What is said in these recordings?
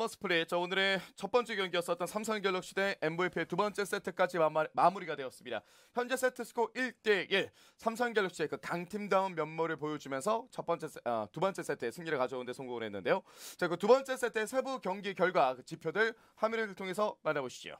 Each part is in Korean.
람머스 플레이. 자, 오늘의 첫 번째 경기였었던 삼성갤럭시 대 MVP의 두 번째 세트까지 마무리가 되었습니다. 현재 세트 스코어 1대1. 삼성갤럭시의 그 강팀다운 면모를 보여주면서 두 번째 세트에 승리를 가져오는데 성공을 했는데요. 자, 그 두 번째 세트의 세부 경기 결과, 그 지표들 화면을 통해서 만나보시죠.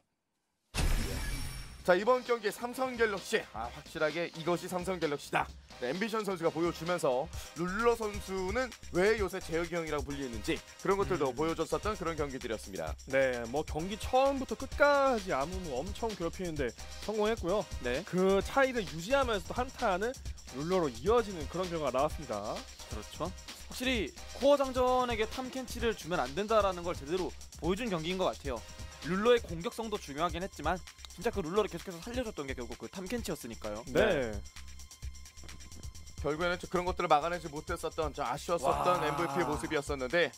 자, 이번 경기 삼성갤럭시, 확실하게 이것이 삼성갤럭시다. 네, 엠비션 선수가 보여주면서 룰러 선수는 왜 요새 재혁이 형이라고 불리는지 그런 것들도 보여줬었던 그런 경기들이었습니다. 네, 뭐 경기 처음부터 끝까지 아무무 엄청 괴롭히는데 성공했고요. 네, 그 차이를 유지하면서도 한타는 룰러로 이어지는 그런 경우가 나왔습니다. 그렇죠. 확실히 코어 장전에게 탐켄치를 주면 안 된다라는 걸 제대로 보여준 경기인 것 같아요. 룰러의 공격성도 중요하긴 했지만 진짜 그 룰러를 계속해서 살려줬던 게 결국 그 탐켄치였으니까요. 네. 결국에는 그런 것들을 막아내지 못했었던, 아쉬웠었던 MVP의 모습이었었는데,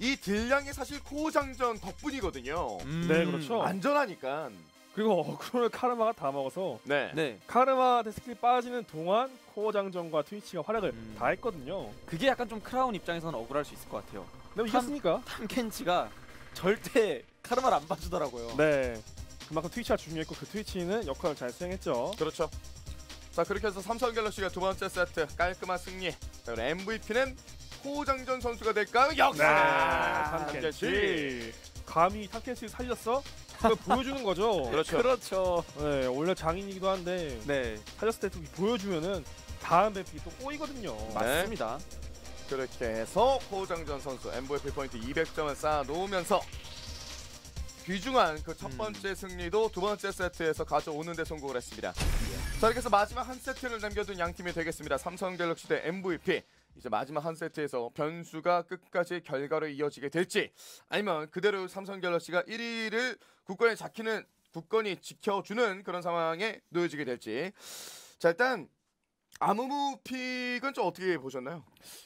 이 딜량이 사실 코어 장전 덕분이거든요. 네, 그렇죠. 안전하니까. 그리고 어그로를 카르마가 다 먹어서 네. 카르마 데스킬이 빠지는 동안 코어 장전과 트위치가 활약을 다 했거든요. 그게 약간 좀 크라운 입장에서는 억울할 수 있을 것 같아요. 근데 이겼으니까. 탐켄치가 절대 카르마를 안 봐주더라고요. 네. 그만큼 트위치가 중요했고 그 트위치는 역할을 잘 수행했죠. 그렇죠. 자, 그렇게 해서 삼성갤럭시가 두 번째 세트 깔끔한 승리. 자, 그럼 MVP는 호장전 선수가 될까요? 역사! 네, 탐켄치! 감히 탐켄치를 살렸어? 그걸 보여주는 거죠. 그렇죠. 그렇죠. 네, 원래 장인이기도 한데 살렸을 때 보여주면은 다음 MVP 또 꼬이거든요. 네. 맞습니다. 그렇게 해서 호장전 선수 MVP 포인트 200점을 쌓아놓으면서 귀중한 그 첫 번째 승리도 두 번째 세트에서 가져오는 데 성공을 했습니다. 자, 이렇게 해서 마지막 한 세트를 남겨둔 양 팀이 되겠습니다. 삼성갤럭시 대 MVP. 이제 마지막 한 세트에서 변수가 끝까지 결과로 이어지게 될지, 아니면 그대로 삼성갤럭시가 1위를 굳건히 지켜주는 그런 상황에 놓여지게 될지. 자, 일단 아무무 픽은 좀 어떻게 보셨나요?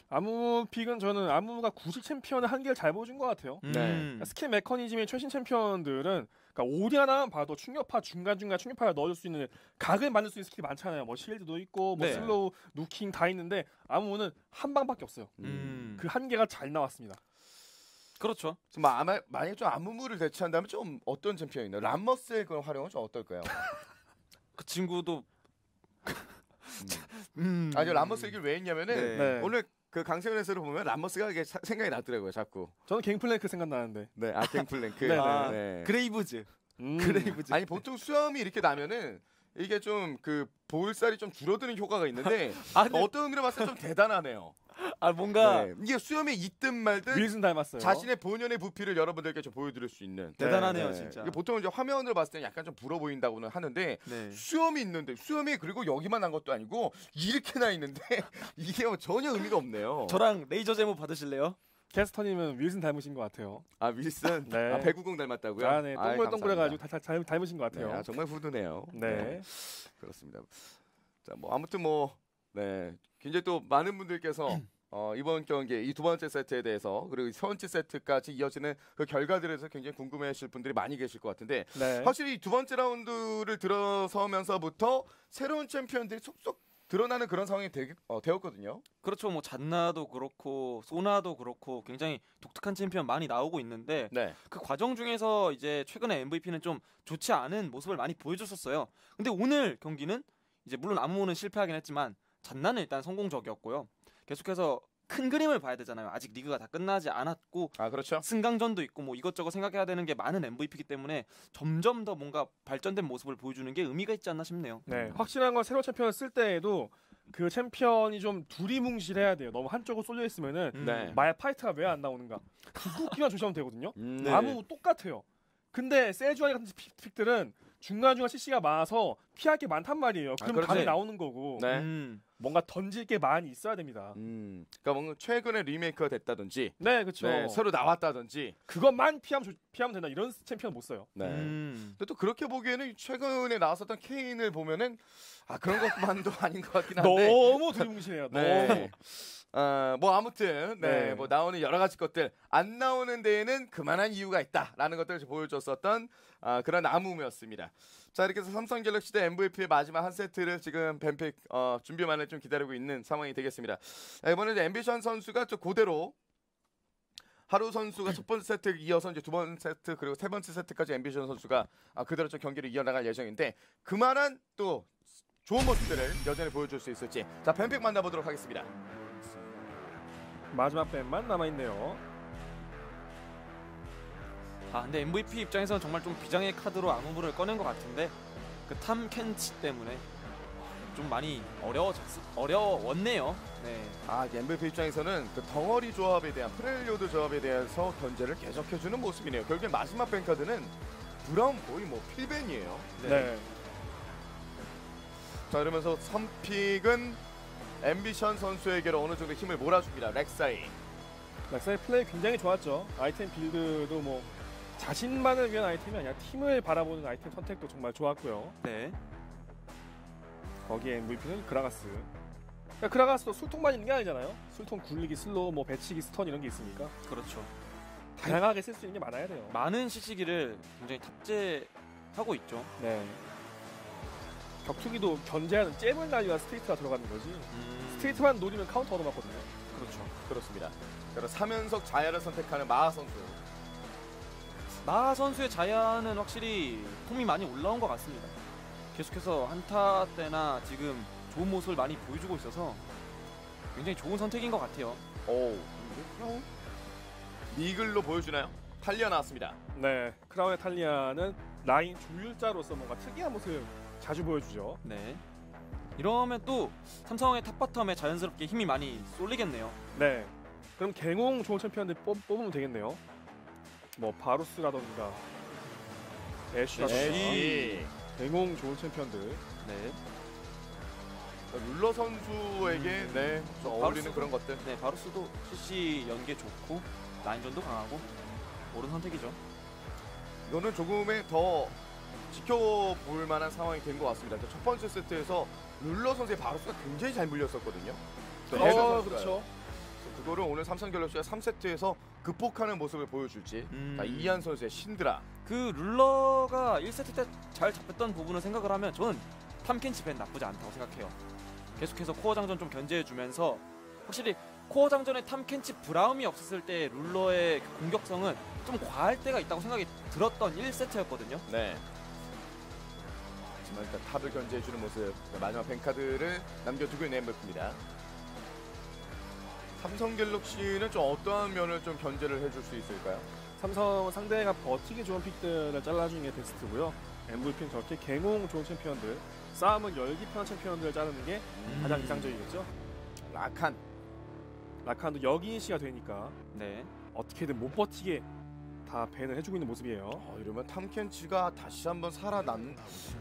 아무무 픽은 저는 아무무가 구식 챔피언의 한계를 잘 보여준 것 같아요. 그러니까 스킬 메커니즘의 최신 챔피언들은 오리 하나만 봐도 충격파, 중간중간 충격파를 넣어줄 수 있는 각을 만들 수 있는 스킬이 많잖아요. 뭐 실드도 있고 뭐 슬로우, 누킹 다 있는데 아무무는 한 방밖에 없어요. 그 한계가 잘 나왔습니다. 그렇죠. 만약에 좀 아무무를 대체한다면 좀 어떤 챔피언이 있나요? 람머스의 그런 활용은 좀 어떨까요? 그 친구도... 아니, 람머스 얘기를 왜 했냐면은 오늘 그 강세훈에서 보면 람머스가 이게 생각이 나더라고요, 자꾸. 저는 갱플랭크 생각나는데. 네, 아, 갱플랭크. 그레이브즈. 그레이브즈. 아니, 보통 수염이 이렇게 나면은 이게 좀 그 볼살이 좀 줄어드는 효과가 있는데 어떤 의미로 봤을 때 좀 대단하네요. 아, 뭔가 이게 수염이 있든 말든 윌슨 닮았어요. 자신의 본연의 부피를 여러분들께 좀 보여드릴 수 있는. 대단하네요, 진짜. 이게 보통 이제 화면으로 봤을 때는 약간 좀 불어 보인다고는 하는데 수염이 있는데, 수염이 그리고 여기만 난 것도 아니고 이렇게나 있는데 이게 전혀 의미가 없네요. 저랑 레이저 제모 받으실래요? 캐스터님은 윌슨 닮으신 것 같아요. 아, 윌슨? 네. 아, 배구공 닮았다고요? 아, 네. 동글동글해가지고 닮으신 것 같아요. 네, 정말 후드네요. 네. 그렇습니다. 자, 뭐 아무튼 뭐 굉장히 또 많은 분들께서 이번 경기 이 두 번째 세트에 대해서, 그리고 세 번째 세트까지 이어지는 그 결과들에 대해서 굉장히 궁금해하실 분들이 많이 계실 것 같은데 확실히 이 두 번째 라운드를 들어서면서부터 새로운 챔피언들이 속속 드러나는 그런 상황이 되었거든요. 그렇죠. 뭐 잔나도 그렇고 소나도 그렇고 굉장히 독특한 챔피언 많이 나오고 있는데 그 과정 중에서 이제 최근에 MVP는 좀 좋지 않은 모습을 많이 보여줬었어요. 근데 오늘 경기는 이제 물론 아무는 실패하긴 했지만 잔나는 일단 성공적이었고요. 계속해서 큰 그림을 봐야 되잖아요. 아직 리그가 다 끝나지 않았고 그렇죠. 승강전도 있고 뭐 이것저것 생각해야 되는 게 많은 MVP이기 때문에 점점 더 뭔가 발전된 모습을 보여주는 게 의미가 있지 않나 싶네요. 네, 확실한 건 새로운 챔피언을 쓸 때에도 그 챔피언이 좀 두리뭉실해야 돼요. 너무 한쪽으로 쏠려 있으면은 마의 파이트가 왜 안 나오는가, 그거만 조심하면 되거든요. 아무 똑같아요. 근데 세주아이 같은 픽들은 중간중간 CC가 많아서 피할 게 많단 말이에요. 그럼 감이 나오는 거고 뭔가 던질 게 많이 있어야 됩니다. 그러니까 뭔가 최근에 리메이크가 됐다든지 그렇죠. 새로 나왔다든지 그것만 피하면 된다, 이런 챔피언 못 써요. 근데 또 그렇게 보기에는 최근에 나왔었던 케인을 보면은 그런 것만도 아닌 것 같긴 한데 너무 두리뭉실해요. 뭐 아무튼 뭐 나오는 여러 가지 것들, 안 나오는 데에는 그만한 이유가 있다라는 것들을 보여줬었던 그런 아무무였습니다. 자, 이렇게 해서 삼성갤럭시 대 MVP의 마지막 한 세트를 지금 뱀픽 준비만을 좀 기다리고 있는 상황이 되겠습니다. 이번에 엠비션 선수가 좀 그대로 바루 선수가 첫 번째 세트 이어서 이제 두 번째 세트 그리고 세 번째 세트까지 엠비션 선수가 그대로 좀 경기를 이어나갈 예정인데 그만한 또 좋은 모습들을 여전히 보여줄 수 있을지. 자, 뱀픽 만나보도록 하겠습니다. 마지막 뱀만 남아있네요. 아, 근데 MVP 입장에서는 정말 좀 비장의 카드로 암호물을 꺼낸 것 같은데 그 탐켄치 때문에 좀 많이 어려웠네요. 네. 아, MVP 입장에서는 그 덩어리 조합에 대한 프렐리오드 조합에 대해서 견제를 계속해주는 모습이네요. 결국엔 마지막 뱅카드는 브라운 거의 뭐 필벤이에요. 네. 네. 자, 이러면서 3픽은 엠비션 선수에게로 어느 정도 힘을 몰아줍니다. 렉사이. 렉사이 플레이 굉장히 좋았죠. 아이템 빌드도 뭐 자신만을 위한 아이템이 아니라 팀을 바라보는 아이템 선택도 정말 좋았고요. 네. 거기에 MVP는 그라가스. 그러니까 그라가스도 술통만 있는 게 아니잖아요. 술통 굴리기, 슬로우, 뭐 배치기, 스턴 이런 게 있으니까. 그렇죠. 다양하게 쓸 수 있는 게 많아야 돼요. 많은 CC기를 굉장히 탑재하고 있죠. 네. 격투기도 견제하는 잽을 날려야 스트레이트가 들어가는 거지. 스트레이트만 노리면 카운터 얻어맞거든요. 그렇죠. 그렇습니다. 그래서 3연속 자야를 선택하는 마하 선수. 마하 선수의 자야는 확실히 폼이 많이 올라온 것 같습니다. 계속해서 한타 때나 지금 좋은 모습을 많이 보여주고 있어서 굉장히 좋은 선택인 것 같아요. 오, 미글로 보여주나요? 탈리아 나왔습니다. 네, 크라운의 탈리아는 라인 조율자로서 뭔가 특이한 모습 자주 보여주죠. 네, 이러면 또 삼성의 탑바텀에 자연스럽게 힘이 많이 쏠리겠네요. 네, 그럼 갱홍 좋은 챔피언들 뽑으면 되겠네요. 뭐 바루스라던가 애쉬 갱홍 좋은 챔피언들. 네. 룰러 선수에게 네, 좀 어울리는 그런 것들. 네, 바루스도 CC 연계 좋고 라인전도 강하고 옳은 선택이죠. 이거는 조금의 더 지켜볼 만한 상황이 된 것 같습니다. 첫 번째 세트에서 룰러 선수의 바루스가 굉장히 잘 물렸었거든요. 그렇죠. 그거를 오늘 삼성갤럭시가 3세트에서 극복하는 모습을 보여줄지. 이한 선수의 신드라. 그 룰러가 1세트 때 잘 잡혔던 부분을 생각을 하면 저는 탐켄치 밴 나쁘지 않다고 생각해요. 계속해서 코어 장전 좀 견제해주면서 확실히 코어 장전에 탐켄치 브라움이 없었을 때 룰러의 공격성은 좀 과할 때가 있다고 생각이 들었던 1세트였거든요. 네. 하지만 일단 탑을 견제해주는 모습. 마지막 뱅카드를 남겨두고 있는 MVP입니다. 삼성갤럭시는 좀 어떠한 면을 좀 견제를 해줄 수 있을까요? 삼성 상대가 버티기 좋은 픽들을 잘라주는 게 베스트고요. MVP는 저렇게 갱홍 좋은 챔피언들, 싸움은 열기 편한 챔피언들을 자르는 게 가장 이상적이겠죠. 라칸. 라칸도 여기인시가 되니까 네. 어떻게든 못 버티게 다 밴을 해주고 있는 모습이에요. 이러면 탐켄치가 다시 한번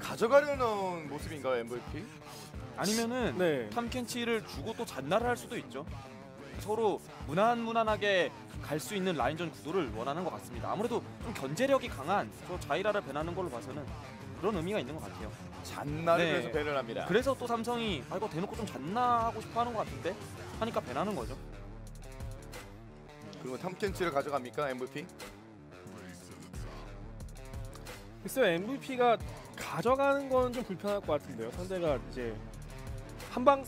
가져가려는 모습인가요, MVP? 아니면은 네. 탐켄치를 주고 또 잔나를 할 수도 있죠. 서로 무난무난하게 갈 수 있는 라인전 구도를 원하는 것 같습니다. 아무래도 좀 견제력이 강한 저 자이라를 배나는 걸로 봐서는 그런 의미가 있는 것 같아요. 잔나를 그래서 배를 합니다. 그래서 또 삼성이 이거 대놓고 좀 잔나하고 싶어하는 것 같은데 하니까 배나는 거죠. 그리고 탐켄치를 가져갑니까 MVP? 글쎄요, MVP가 가져가는 건 좀 불편할 것 같은데요. 상대가 이제 한 방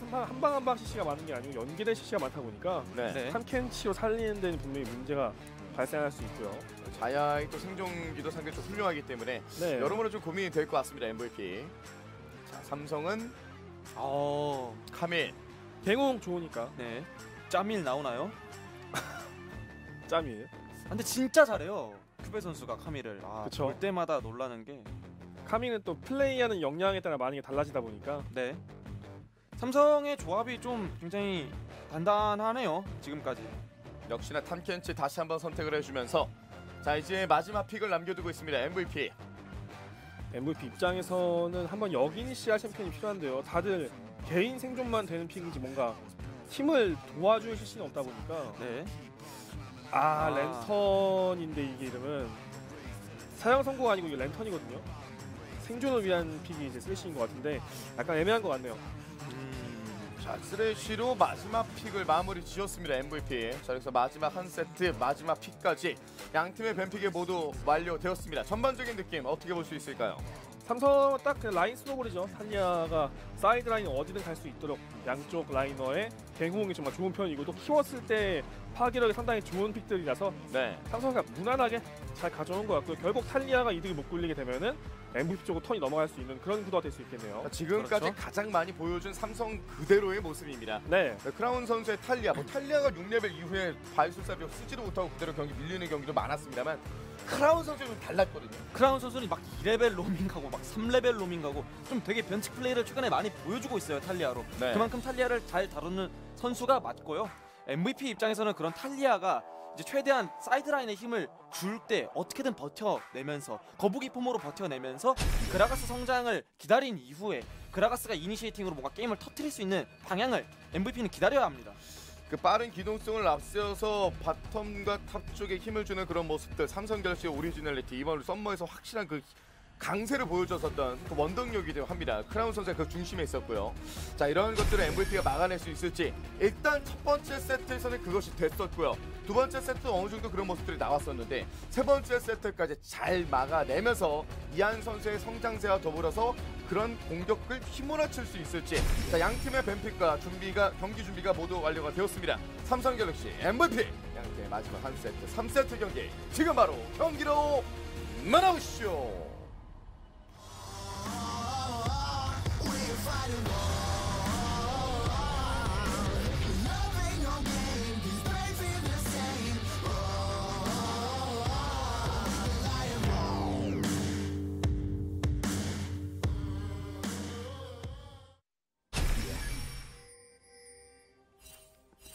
CC가 많은 게 아니고 연계된 CC가 많다 보니까 네. 탐켄치로 살리는 데는 분명히 문제가 발생할 수 있고요. 자야의 또 생존기도 상당히 좀 훌륭하기 때문에 네. 여러모로 좀 고민이 될 것 같습니다, MVP. 자, 삼성은 카밀. 갱홍 좋으니까. 네. 짜밀 나오나요? 짜밀. 근데 진짜 잘해요. 큐베 선수가 카밀을 볼 때마다 놀라는 게 카밀은 또 플레이하는 역량에 따라 많은 게 달라지다 보니까 네. 삼성의 조합이 좀 굉장히 단단하네요, 지금까지. 역시나 탐켄치 다시 한번 선택을 해주면서 자, 이제 마지막 픽을 남겨두고 있습니다, MVP. MVP 입장에서는 한번 여기니시아 챔피언이 필요한데요. 다들 개인 생존만 되는 픽인지 뭔가 팀을 도와줄 실신이 없다 보니까 네. 랜턴인데 이게 이름은 사냥 성공 아니고 이게 랜턴이거든요. 생존을 위한 픽이 이제 쓰레쉬인 것 같은데 약간 애매한 것 같네요. 자, 쓰레쉬로 마지막 픽을 마무리 지었습니다, MVP. 자, 여기서 마지막 한 세트, 마지막 픽까지 양팀의 뱀픽이 모두 완료되었습니다. 전반적인 느낌 어떻게 볼 수 있을까요? 삼성은 딱 그 라인 스노볼이죠. 탄리아가 사이드 라인 어디든 갈 수 있도록 양쪽 라이너의 갱홍이 정말 좋은 편이고 또 키웠을 때 파괴력이 상당히 좋은 픽들이라서 네. 삼성이 무난하게 잘 가져온 것 같고요. 결국 탈리아가 이득을 못 굴리게 되면은 MVP 쪽으로 턴이 넘어갈 수 있는 그런 구도가 될 수 있겠네요. 지금까지 그렇죠? 가장 많이 보여준 삼성 그대로의 모습입니다. 네. 크라운 선수의 탈리아, 뭐 탈리아가 6레벨 이후에 바이술사비오 쓰지도 못하고 그대로 경기 밀리는 경기도 많았습니다만 크라운 선수는 좀 달랐거든요. 크라운 선수는 막 2레벨 로밍하고 막 3레벨 로밍하고 좀 되게 변칙 플레이를 최근에 많이 보여주고 있어요, 탈리아로. 네. 그만큼 탈리아를 잘 다루는 선수가 맞고요. MVP 입장에서는 그런 탈리아가 이제 최대한 사이드라인의 힘을 줄 때 어떻게든 버텨내면서 거북이 폼으로 버텨내면서 그라가스 성장을 기다린 이후에 그라가스가 이니시에이팅으로 뭔가 게임을 터트릴 수 있는 방향을 MVP는 기다려야 합니다. 그 빠른 기동성을 앞세워서 바텀과 탑 쪽에 힘을 주는 그런 모습들, 삼성갤럭시의 오리지널리티, 이번 썸머에서 확실한 그 강세를 보여줬었던 그 원동력이기도 합니다. 크라운 선수가 그 중심에 있었고요. 자, 이런 것들을 MVP가 막아낼 수 있을지. 일단 첫 번째 세트에서는 그것이 됐었고요. 두 번째 세트도 어느 정도 그런 모습들이 나왔었는데 세 번째 세트까지 잘 막아내면서 이한 선수의 성장세와 더불어서 그런 공격을 휘몰아칠 수 있을지. 자, 양 팀의 뱀픽과 경기 준비가 모두 완료가 되었습니다. 삼성갤럭시 MVP 양팀의 마지막 한 세트 3세트 경기 지금 바로 경기로 만나보시죠.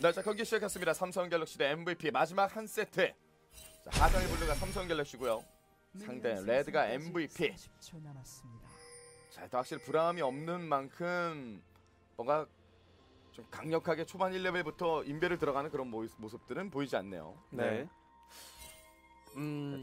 네, 자, 경기 시작했습니다. 삼성갤럭시 대 MVP 마지막 한 세트. 자, 하단의 블루가 삼성갤럭시고요. 상대 레드가 MVP. 자, 일단 확실히 불안함이 없는 만큼 뭔가 좀 강력하게 초반 1레벨부터 인베를 들어가는 그런 모습들은 보이지 않네요. 네.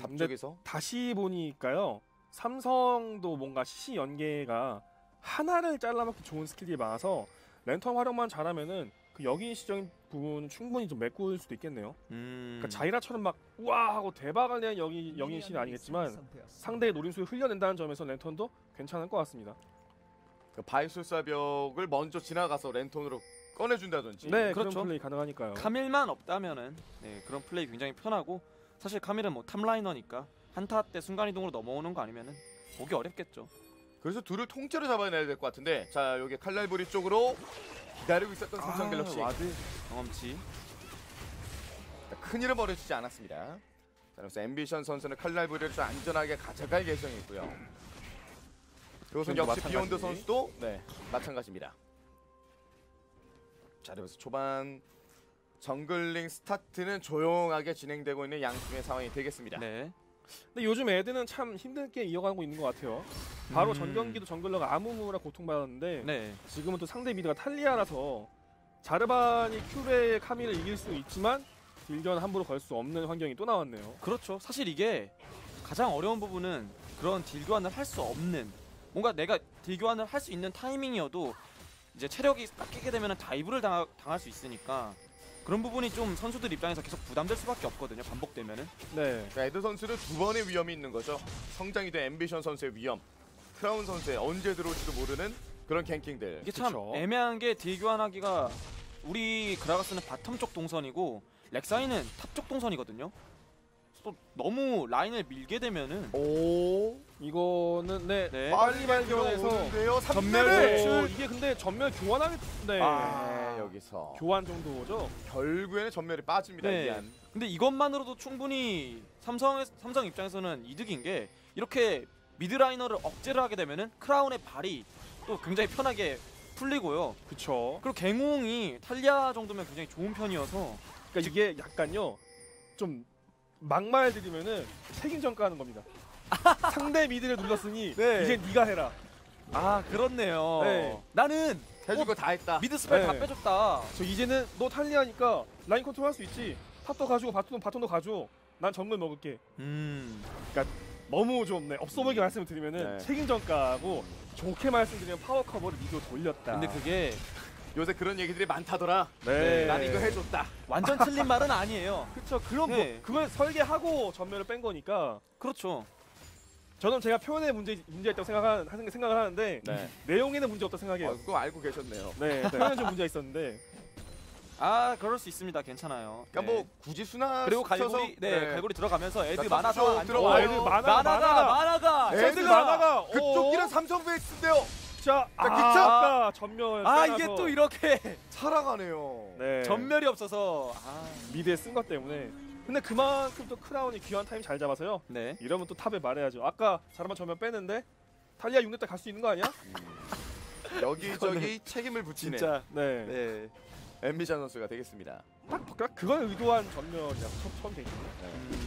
답쪽에서 다시 보니까요. 삼성도 뭔가 CC 연계가 하나를 잘라먹기 좋은 스킬이 많아서 랜턴 활용만 잘하면은 그 여기시적인 부분은 충분히 좀 메꿀 수도 있겠네요. 그러니까 자이라처럼 막 우와 하고 대박을 낸 여기시는 아니겠지만 상대의 노림수를 흘려낸다는 점에서 랜턴도 괜찮을 것 같습니다. 그 바이술사벽을 먼저 지나가서 랜턴으로 꺼내준다든지. 네, 그렇죠. 그런 플레이 가능하니까요. 카밀만 없다면은 네, 그런 플레이 굉장히 편하고 사실 카밀은 뭐 탑라이너니까 한타 때 순간이동으로 넘어오는 거 아니면은 보기 어렵겠죠. 그래서 둘을 통째로 잡아내야 될 것 같은데 자, 여기 칼날부리 쪽으로 기다리고 있었던 삼성갤럭시 와드 경험치 큰일을 벌여주지 않았습니다. 자, 그래서 엠비션 선수는 칼날부리를 좀 안전하게 가져갈 예정이고요. 이것은 역시 비욘드 선수도 네, 마찬가지입니다. 자, 그래서 초반 정글링 스타트는 조용하게 진행되고 있는 양 팀의 상황이 되겠습니다. 네. 근데 요즘 애들은 참 힘들게 이어가고 있는 것 같아요. 바로 전 경기도 정글러가 아무무라 고통받았는데 네. 지금은 또 상대 미드가 탈리아라서 자르반이 큐베의 카밀을 이길 수 있지만 딜견 함부로 걸 수 없는 환경이 또 나왔네요. 그렇죠. 사실 이게 가장 어려운 부분은 그런 딜교환을 할 수 없는 뭔가 내가 딜교환을 할 수 있는 타이밍이어도 이제 체력이 깎이게 되면 다이브를 당할 수 있으니까 그런 부분이 좀 선수들 입장에서 계속 부담될 수밖에 없거든요. 반복되면은. 네. 에드 선수는 두 번의 위험이 있는 거죠. 성장이 된 앰비션 선수의 위험, 크라운 선수의 언제 들어올지도 모르는 그런 갱킹들. 이게 참 그쵸? 애매한 게 딜교환하기가 우리 그라가스는 바텀 쪽 동선이고 렉사이는 탑 쪽 동선이거든요. 또 너무 라인을 밀게 되면은 오 이거는 네. 빨리 발견해서 전멸을 이게 근데 전멸 교환하기 네. 여기서 교환 정도죠. 결국에는 전멸이 빠집니다. 네. 이한. 근데 이것만으로도 충분히 삼성 입장에서는 이득인 게 이렇게 미드라이너를 억제를 하게 되면은 크라운의 발이 또 굉장히 편하게 풀리고요. 그렇죠. 그리고 갱웅이 탈리아 정도면 굉장히 좋은 편이어서 그러니까 이게 약간요 좀 막말 드리면은 책임전가하는 겁니다. 상대 미드를 눌렀으니 네. 이제 네가 해라. 아 그렇네요. 네. 나는 해줄 거 다 했다. 미드 스펠 네. 다 빼줬다. 저 이제는 너 탈리아니까 라인 컨트롤 할 수 있지. 탑도 가지고 바톤도 가져. 난 전문 먹을게. 그러니까 너무 좀 네, 없어 보이게 말씀을 드리면은 네. 책임전가하고 좋게 말씀드리면 파워 커버를 미드로 돌렸다. 근데 그게 요새 그런 얘기들이 많다더라. 네. 난 이거 해줬다. 완전 틀린 말은 아니에요. 그렇죠. 그럼 네. 뭐 그걸 설계하고 전멸을 뺀 거니까. 그렇죠. 저는 제가 표현에 문제 있다고 생각을 하는데 네. 내용에는 문제 없다고 생각해요. 그거 알고 계셨네요. 네. 표현에 좀 문제가 있었는데 아 그럴 수 있습니다. 괜찮아요. 그러니까 네. 뭐 굳이 순화 그리고 갈고리 네, 네. 갈고리 들어가면서 에드 만화 상황 안 들어와요. 에드 만화가 에드 만화가 그쪽 길은 삼성 VX인데요. 자, 기차 전멸. 아 이게 또 이렇게 살아가네요. 네. 전멸이 없어서 아. 미드에 쓴 것 때문에. 근데 그만큼 또 크라운이 귀한 타임 잘 잡아서요. 네. 이러면 또 탑에 말해야죠. 아까 자르만 전면 뺐는데 탈리아 6렙 때 갈 수 있는 거 아니야? 여기저기 책임을 붙이네. 진짜. 네. 네. 엠비션 선수가 되겠습니다. 딱 그걸 의도한 전면이라서 처음 되겠네요. 네.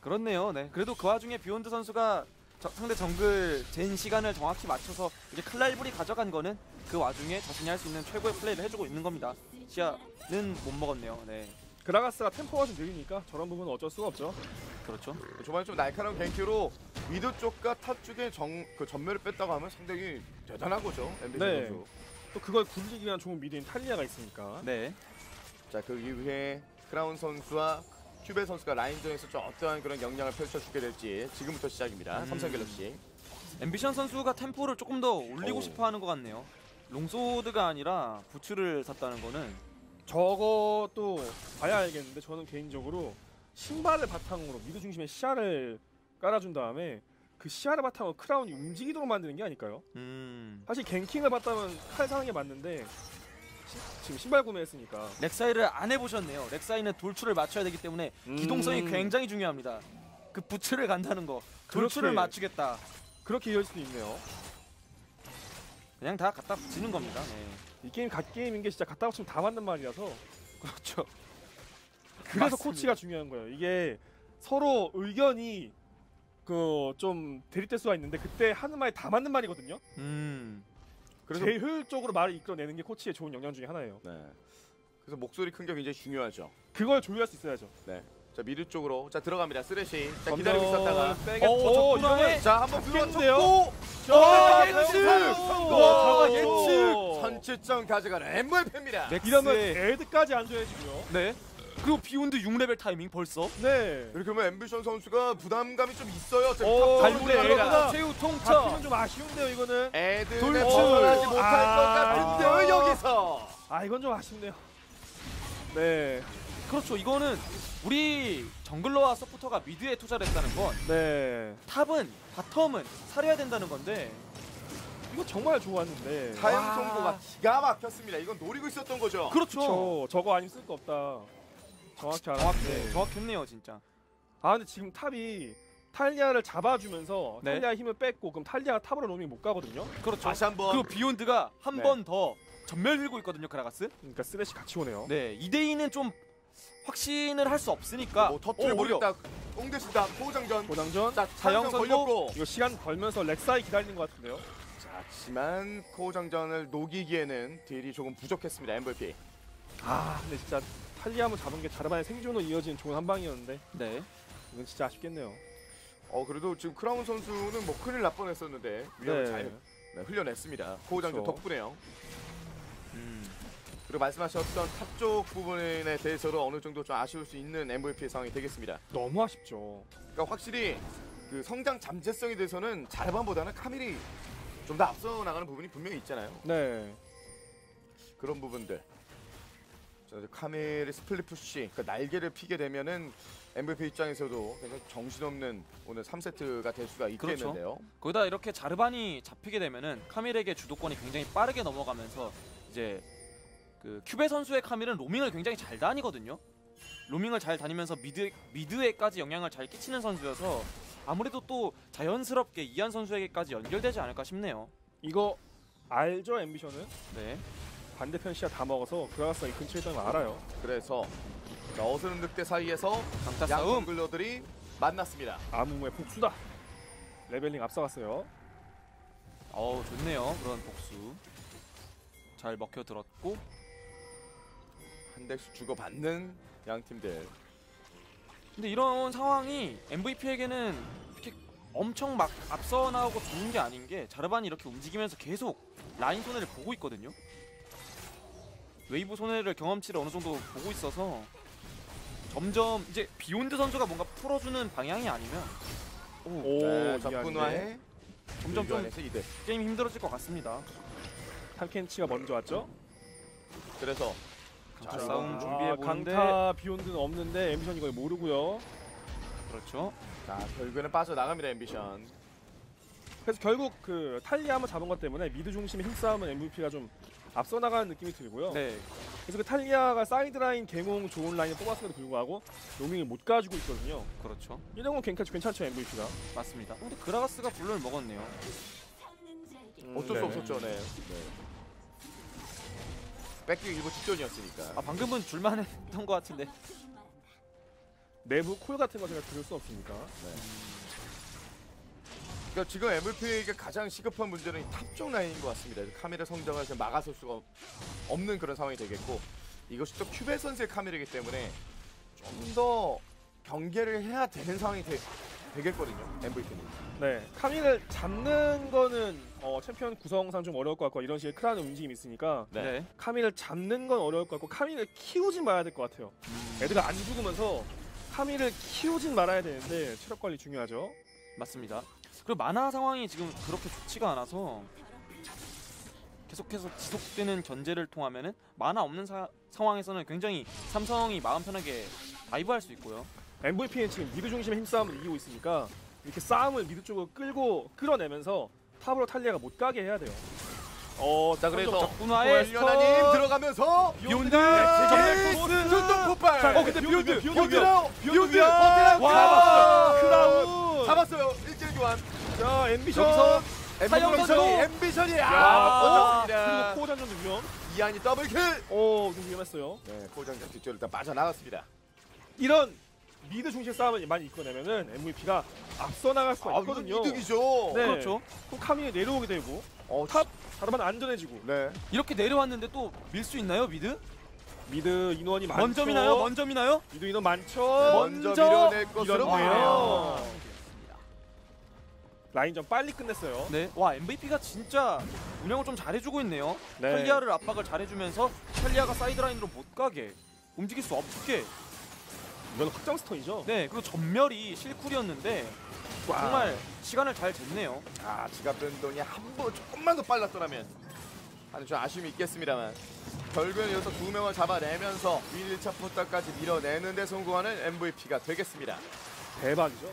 그렇네요. 네. 그래도 그 와중에 비욘드 선수가 상대 정글 젠 시간을 정확히 맞춰서 이제 칼날불이 가져간 거는 그 와중에 자신이 할 수 있는 최고의 플레이를 해주고 있는 겁니다. 시야는 못 먹었네요. 네. 그라가스가 템포가 좀 느리니까 저런 부분은 어쩔 수가 없죠. 그렇죠. 저번에 좀 날카로운 갱키로 미드 쪽과 탑 쪽에 전멸을 뺐다고 하면 상당히 대단한 거죠. 엠비션 네. 선수. 또 그걸 굴리기 위한 좋은 미드인 탈리아가 있으니까. 네. 자, 그 이후에 크라운 선수와 큐베 선수가 라인전에서 좀 어떠한 그런 역량을 펼쳐주게 될지 지금부터 시작입니다. 삼성갤럭시. 엠비션 선수가 템포를 조금 더 올리고 싶어하는 것 같네요. 롱소드가 아니라 부츠를 샀다는 거는 저것도 봐야 알겠는데 저는 개인적으로 신발을 바탕으로 미드 중심에 시야를 깔아준 다음에 그 시야를 바탕으로 크라운이 움직이도록 만드는 게 아닐까요? 사실 갱킹을 봤다면 칼 사는 게 맞는데 지금 신발 구매했으니까 렉사이를 안 해보셨네요. 렉사이는 돌출을 맞춰야 되기 때문에 기동성이 굉장히 중요합니다. 그 부츠를 간다는 거 돌출을 그렇게, 맞추겠다 그렇게 이럴 수도 있네요. 그냥 다 갖다 붙이는 겁니다. 네. 이 게임 갓게임인 게 진짜 갖다 붙이면 다 맞는 말이라서 그렇죠. 그래서 맞습니다. 코치가 중요한 거예요. 이게 서로 의견이 그 좀 대립될 수가 있는데 그때 하는 말이 다 맞는 말이거든요. 그래서 제일 효율적으로 말을 이끌어내는 게 코치의 좋은 역량 중에 하나예요. 네. 그래서 목소리 큰 게 굉장히 중요하죠. 그걸 조율할 수 있어야죠. 네. 자 미드 쪽으로 자 들어갑니다. 쓰레쉬. 자 기다리고 있었다가 빼게 터졌고요. 자 한번 들어갔고. 자 예측. 와 예측. 선취점 가져가는 MVP입니다. 이러면 에드까지 안 줘야지고요. 네. 그리고 비욘드 6레벨 타이밍 벌써? 네. 이렇게 보면 엠비션 선수가 부담감이 좀 있어요. 갈고리에 에드가 최후 통차. 잡히면 좀 아쉬운데요 이거는. 에드 돌출하지 못할 것 같은데요 여기서. 아 이건 좀 아쉽네요. 네. 그렇죠. 이거는 우리 정글러와 서포터가 미드에 투자를 했다는 건 네. 탑은 바텀은 살려야 된다는 건데 이거 정말 좋았는데 사양 정도가 기가 막혔습니다. 이건 노리고 있었던 거죠. 그렇죠. 그렇죠. 저거 아니면 쓸 거 없다. 정확히 알았는데 네. 정확했네요 진짜. 아 근데 지금 탑이 탈리아를 잡아주면서 네. 탈리아의 힘을 뺐고 그럼 탈리아가 탑으로 로밍 못 가거든요. 그렇죠. 다시 한번. 그 비욘드가 한 번 더 네. 전멸 들고 있거든요 그라가스. 그러니까 쓰레쉬 같이 오네요. 네 2대2는 좀 확신을 할 수 없으니까 뭐 터트려 버렸다. 옹대신다. 포장전. 포장전. 자, 자영선 걸렸고 이거 시간 걸면서 렉사이 기다리는 것 같은데요. 자, 하지만 포장전을 녹이기에는 딜이 조금 부족했습니다. MVP. 아, 근데 진짜 탈리아무 잡은 게 자르반의 생존으로 이어진 좋은 한 방이었는데. 네. 이건 진짜 아쉽겠네요. 그래도 지금 크라운 선수는 뭐 큰일 날 뻔했었는데 위험을 네. 잘 네, 흘려냈습니다. 포장전 그렇죠. 덕분에요. 그리고 말씀하셨던 탑 쪽 부분에 대해서도 어느 정도 좀 아쉬울 수 있는 MVP의 상황이 되겠습니다. 너무 아쉽죠. 그러니까 확실히 그 성장 잠재성에 대해서는 자르반보다는 카밀이 좀 더 앞서 나가는 부분이 분명히 있잖아요. 네. 그런 부분들. 자, 카밀의 스플릿 푸시, 그러니까 날개를 피게 되면은 MVP 입장에서도 굉장히 정신없는 오늘 3세트가 될 수가 있겠는데요. 그렇죠. 거기다 이렇게 자르반이 잡히게 되면은 카밀에게 주도권이 굉장히 빠르게 넘어가면서 이제. 그 큐베 선수의 카밀은 로밍을 굉장히 잘 다니거든요. 로밍을 잘 다니면서 미드에까지 영향을 잘 끼치는 선수여서 아무래도 또 자연스럽게 이한 선수에게까지 연결되지 않을까 싶네요. 이거 알죠 엠비션은? 네. 반대편 시야 다 먹어서 그라가스가 이 근처에 있다는 걸 알아요. 그래서 어스름 늑대 사이에서 강타 싸움 정글러들이 만났습니다. 아무의 복수다. 레벨링 앞서갔어요. 어우 좋네요. 그런 복수. 잘 먹혀들었고 한 대씩 주고받는 양팀들. 근데 이런 상황이 MVP에게는 이렇게 엄청 막 앞서 나오고 좋은 게 아닌 게 자르반이 이렇게 움직이면서 계속 라인 손해를 보고 있거든요. 웨이브 손해를 경험치를 어느 정도 보고 있어서 점점 이제 비욘드 선수가 뭔가 풀어주는 방향이 아니면 오 접근화에 점점 좀 게임이 힘들어질 것 같습니다. 탐켄치가 먼저 왔죠? 그래서 자, 싸움 준비해보는데 강타 비욘드는 없는데 엠비션 이거 모르고요. 그렇죠. 자, 결국에는 빠져나갑니다 엠비션. 그래서 결국 그 탈리아 한번 잡은 것 때문에 미드 중심의 힘싸움은 MVP가 좀 앞서 나가는 느낌이 들고요. 네. 그래서 그 탈리아가 사이드라인 갱홍 좋은 라인을 뽑았음에도 불구하고 로밍을 못 가지고 있거든요. 그렇죠. 이런 건 괜찮죠 MVP가. 맞습니다. 근데 그라가스가 블루를 먹었네요. 어쩔 수 없었죠. 네. 뺏기기 일부 직전이었으니까. 아, 방금은 줄만 했던 것 같은데. 내부 콜 같은 거 제가 들을 수 없으니까. 네. 그러니까 지금 MVP에게 가장 시급한 문제는 이 탑쪽 라인인 것 같습니다. 카밀의 성장을 막아설 수가 없는 그런 상황이 되겠고, 이것이 또 큐베 선수의 카밀이기 때문에 좀 더 경계를 해야 되는 상황이 되겠거든요. MVP는. 네, 카밀을 잡는 거는 챔피언 구성상 좀 어려울 것 같고, 이런 식의 크라운 움직임이 있으니까 네. 카밀을 잡는 건 어려울 것 같고, 카밀을 키우진 말아야 될 것 같아요. 애들가 안 죽으면서 카밀을 키우진 말아야 되는데 체력 관리 중요하죠. 맞습니다. 그리고 만화 상황이 지금 그렇게 좋지가 않아서 계속해서 지속되는 견제를 통하면은 만화 없는 상황에서는 굉장히 삼성이 마음 편하게 다이브할 수 있고요. MVP는 지금 미드 중심의 힘싸움을 이기고 있으니까 이렇게 싸움을 미드 쪽으로 끌어내면서 탑으로 탈리아가 못 가게 해야 돼요. 자, 그래서 엘리오나님 들어가면서 비욘드 순둥 폭발. 근데 비욘드 와, 크라운 잡았어요. 자, 엠비션 엠비션이 아, 그리고 코어장전도 위험. 이한이 더블킬. 좀 위험했어요. 네, 코어장전 뒤쪽으로 일단 빠져나갔습니다. 이런 미드 중심 싸움을 많이 이끌어내면은 MVP가 앞서 나갈 수가 있거든요. 이득이죠. 네. 그렇죠. 또 카미에 내려오게 되고 탑 자르면 안전해지고. 네. 이렇게 내려왔는데 또 밀 수 있나요, 미드? 미드 인원이 많죠. 먼저미나요? 미드 인원 많죠. 네, 먼저 밀어낼 것으로 보여요. 라인전 빨리 끝냈어요. 네. 와, MVP가 진짜 운영을 좀 잘해주고 있네요. 네. 탈리아를 압박을 잘해주면서 탈리아가 사이드라인으로 못 가게, 움직일 수 없게. 이건 확장 스턴이죠. 네. 그리고 전멸이 실쿨이었는데 와. 정말 시간을 잘 쟀네요. 아, 지갑 변동이 한 번 조금만 더 빨랐더라면 하는 좀 아쉬움이 있겠습니다만, 결국은 여기서 두 명을 잡아내면서 1차 포탑까지 밀어내는데 성공하는 MVP가 되겠습니다. 대박이죠.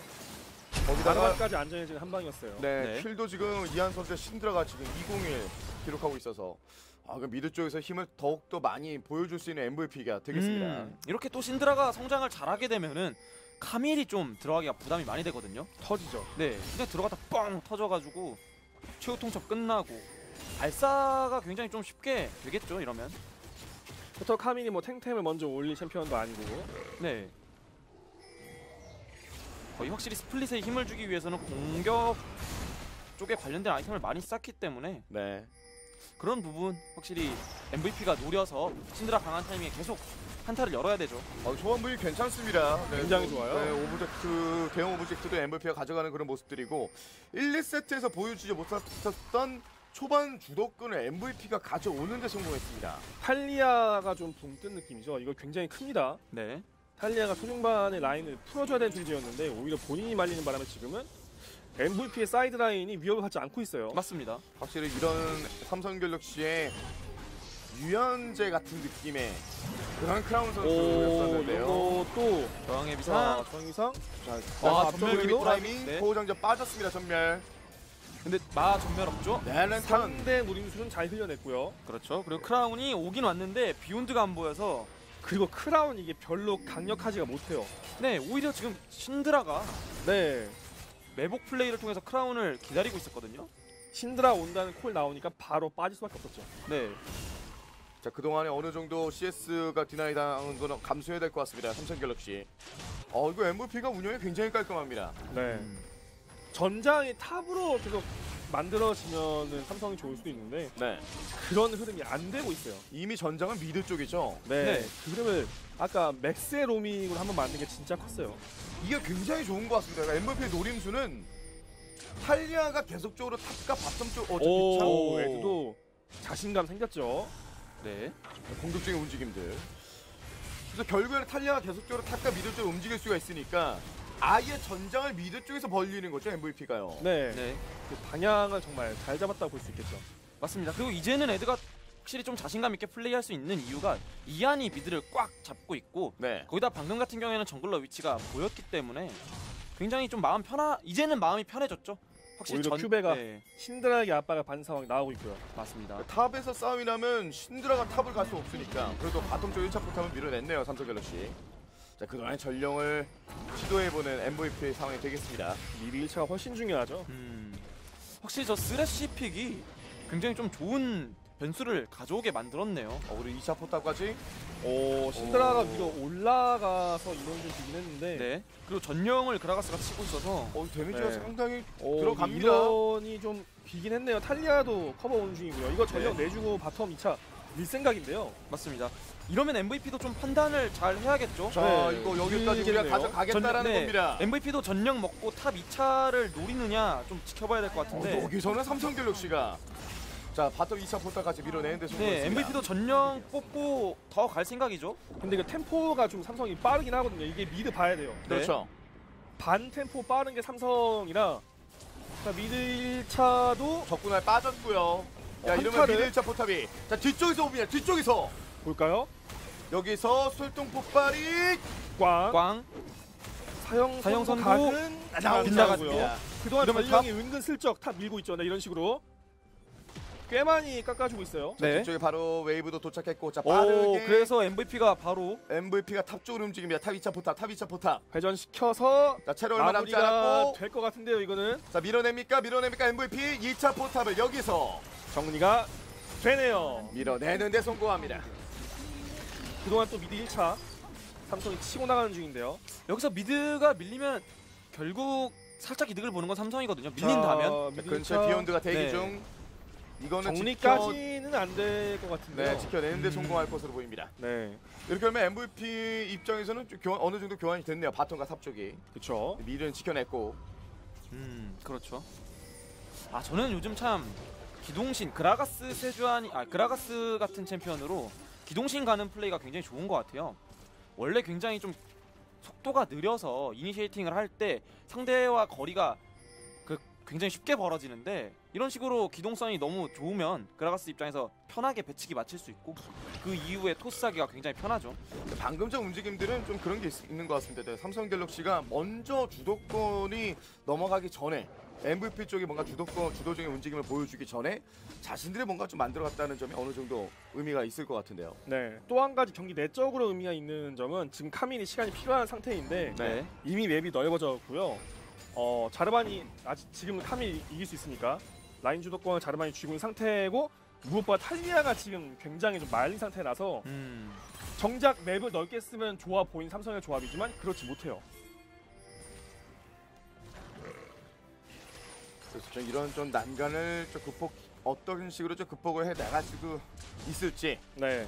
거기다가까지 안전해지는 한 방이었어요. 네, 킬도 지금 이한 선수의 신드라가 지금 201 기록하고 있어서 그 미드 쪽에서 힘을 더욱더 많이 보여줄 수 있는 MVP가 되겠습니다. 이렇게 또 신드라가 성장을 잘하게 되면은 카밀이 좀 들어가기가 부담이 많이 되거든요. 터지죠. 네, 근데 들어갔다 뻥 터져가지고 최후 통첩 끝나고 발사가 굉장히 좀 쉽게 되겠죠 이러면. 보통 카밀이 뭐 탱템을 먼저 올릴 챔피언도 아니고. 네. 거의 확실히 스플릿에 힘을 주기 위해서는 공격 쪽에 관련된 아이템을 많이 쌓기 때문에 네. 그런 부분 확실히 MVP가 노려서 신드라 강한 타이밍에 계속 한타를 열어야 되죠. 소환부위 괜찮습니다. 네, 굉장히 좋아요. 네, 오브젝트, 대형 오브젝트도 MVP가 가져가는 그런 모습들이고, 1, 2세트에서 보여주지 못했던 초반 주도권을 MVP가 가져오는 데 성공했습니다. 탈리아가 좀 붕 뜬 느낌이죠. 이거 굉장히 큽니다. 네. 탈리아가 초중반의 라인을 풀어줘야 되는 존재였는데 오히려 본인이 말리는 바람에 지금은 MVP의 사이드 라인이 위협을 받지 않고 있어요. 맞습니다. 확실히 이런 삼성갤럭시의 유연제 같은 느낌의 그런 크라운 선수였었는데요. 또 저항의 비상. 전멸 타이밍. 보호장전 빠졌습니다. 전멸. 근데 마하 전멸 없죠? 네, 상대 무림수는 잘 흘려냈고요. 그렇죠. 그리고 크라운이 오긴 왔는데 비욘드가 안 보여서. 그리고 크라운 이게 별로 강력하지가 못해요. 네, 오히려 지금 신드라가 네 매복 플레이를 통해서 크라운을 기다리고 있었거든요. 신드라 온다는 콜 나오니까 바로 빠질 수밖에 없었죠. 네. 자, 그동안에 어느 정도 CS가 디나이 당한 건 감수해야 될 것 같습니다. 삼성갤럭시. 이거 MVP가 운영이 굉장히 깔끔합니다. 네. 전장이 탑으로 계속 만들어지면은 삼성이 좋을 수도 있는데 네. 그런 흐름이 안 되고 있어요. 이미 전장은 미드 쪽이죠. 네. 그 흐름을 아까 맥스의 로밍으로 한번 만든 게 진짜 컸어요. 이게 굉장히 좋은 것 같습니다. 그러니까 MVP의 노림수는 탈리아가 계속적으로 탑과 바텀 쪽 어차피 에드도 자신감 생겼죠. 네. 공격적인 움직임들. 그래서 결국에는 탈리아가 계속적으로 탑과 미드 쪽으로 움직일 수가 있으니까 아예 전장을 미드 쪽에서 벌리는 거죠, MVP가요. 네. 그 방향을 정말 잘 잡았다고 볼 수 있겠죠. 맞습니다. 그리고 이제는 에드가 확실히 좀 자신감 있게 플레이할 수 있는 이유가 이한이 미드를 꽉 잡고 있고 네. 거기다 방금 같은 경우에는 정글러 위치가 보였기 때문에 굉장히 좀 이제는 마음이 편해졌죠. 확실히 오히려 큐베가 네. 신드라에게 압박을 받는 상황이 나오고 있고요. 맞습니다. 탑에서 싸움이 나면 신드라가 탑을 갈 수 없으니까 그래도 바텀 쪽 1차 포탑은 밀어냈네요. 삼성갤럭시. 자, 그동안의 전령을 시도해보는 MVP의 상황이 되겠습니다. 미리 1차가 훨씬 중요하죠. 확실히 저 쓰레쉬 픽이 굉장히 좀 좋은 변수를 가져오게 만들었네요. 우리 2차 포탑까지 신드라가 위로 올라가서 이론을 주긴 했는데 네. 그리고 전령을 그라가스가 치고 있어서 데미지가 네. 상당히 들어갑니다. 이론이 좀 비긴 했네요. 탈리아도 커버 오는 중이고요. 이거 전령 네. 내주고 바텀 2차 밀 생각인데요. 맞습니다. 이러면 MVP도 좀 판단을 잘 해야겠죠. 자 네. 이거 여기까지 우리가 가져가겠다라는 네. 겁니다. MVP도 전령 먹고 탑 2차를 노리느냐 좀 지켜봐야 될 것 같은데 여기서는 삼성갤럭시가 자 바텀 2차 포탑까지 밀어내는데 네, MVP도 전령 뽑고 더 갈 생각이죠. 근데 그 템포가 좀 삼성이 빠르긴 하거든요. 이게 미드 봐야 돼요. 네. 그렇죠. 반 템포 빠른 게 삼성이라 자 미드 1차도 적군에 빠졌고요. 야 이러면 미드 1차 포탑이 자 뒤쪽에서 옵니다. 뒤쪽에서 볼까요? 여기서 술동 폭발이 꽝 사형 선고 빗나갔고요. 그동안 전령이 은근슬쩍 탑 밀고 있죠. 네, 이런 식으로 꽤 많이 깎아주고 있어요. 네. 이쪽에 바로 웨이브도 도착했고 자 빠르게 그래서 MVP가 탑 쪽으로 움직입니다. 탑 2차 포탑, 탑 2차 포탑 회전시켜서 자 채로 얼마 남지 않았고 될 것 같은데요. 이거는 자 밀어냅니까 MVP 2차 포탑을 여기서 정리가 되네요. 밀어내는데 성공합니다. 그동안 또 미드 1차 삼성이 치고 나가는 중인데요. 여기서 미드가 밀리면 결국 살짝 이득을 보는 건 삼성이거든요. 밀린다면 근처에 비욘드가 대기 중 이거는 정리까지는 안 될 것 같은데요. 네, 지켜내는데 성공할 것으로 보입니다. 네. 이렇게 하면 MVP 입장에서는 어느 정도 교환이 됐네요. 바텀과 탑 쪽이. 그렇죠. 미드는 지켜냈고. 그렇죠. 아 저는 요즘 참 기동신 그라가스 세주안이 그라가스 같은 챔피언으로 기동신 가는 플레이가 굉장히 좋은 것 같아요. 원래 굉장히 좀 속도가 느려서 이니시에이팅을 할 때 상대와 거리가 굉장히 쉽게 벌어지는데 이런 식으로 기동성이 너무 좋으면 그라가스 입장에서 편하게 배치기 맞출 수 있고 그 이후에 토스하기가 굉장히 편하죠. 방금 전 움직임들은 좀 그런 게 있는 것 같습니다. 네, 삼성갤럭시가 먼저 주도권이 넘어가기 전에 MVP 쪽이 뭔가 주도적인 움직임을 보여주기 전에 자신들이 뭔가 좀 만들어갔다는 점이 어느 정도 의미가 있을 것 같은데요. 네. 또 한 가지 경기 내적으로 의미가 있는 점은 지금 카밀이 시간이 필요한 상태인데 네. 이미 맵이 넓어졌고요. 자르반이 아직 지금 카밀 이길 수 있으니까 라인 주도권을 자르반이 쥐고 있는 상태고 무엇보다 탈리아가 지금 굉장히 좀 말린 상태라서 정작 맵을 넓게 쓰면 좋아 보인 삼성의 조합이지만 그렇지 못해요. 그래서 좀 이런 좀 난간을 좀 어떤 식으로 좀 극복을 해 나가지고 있을지. 네.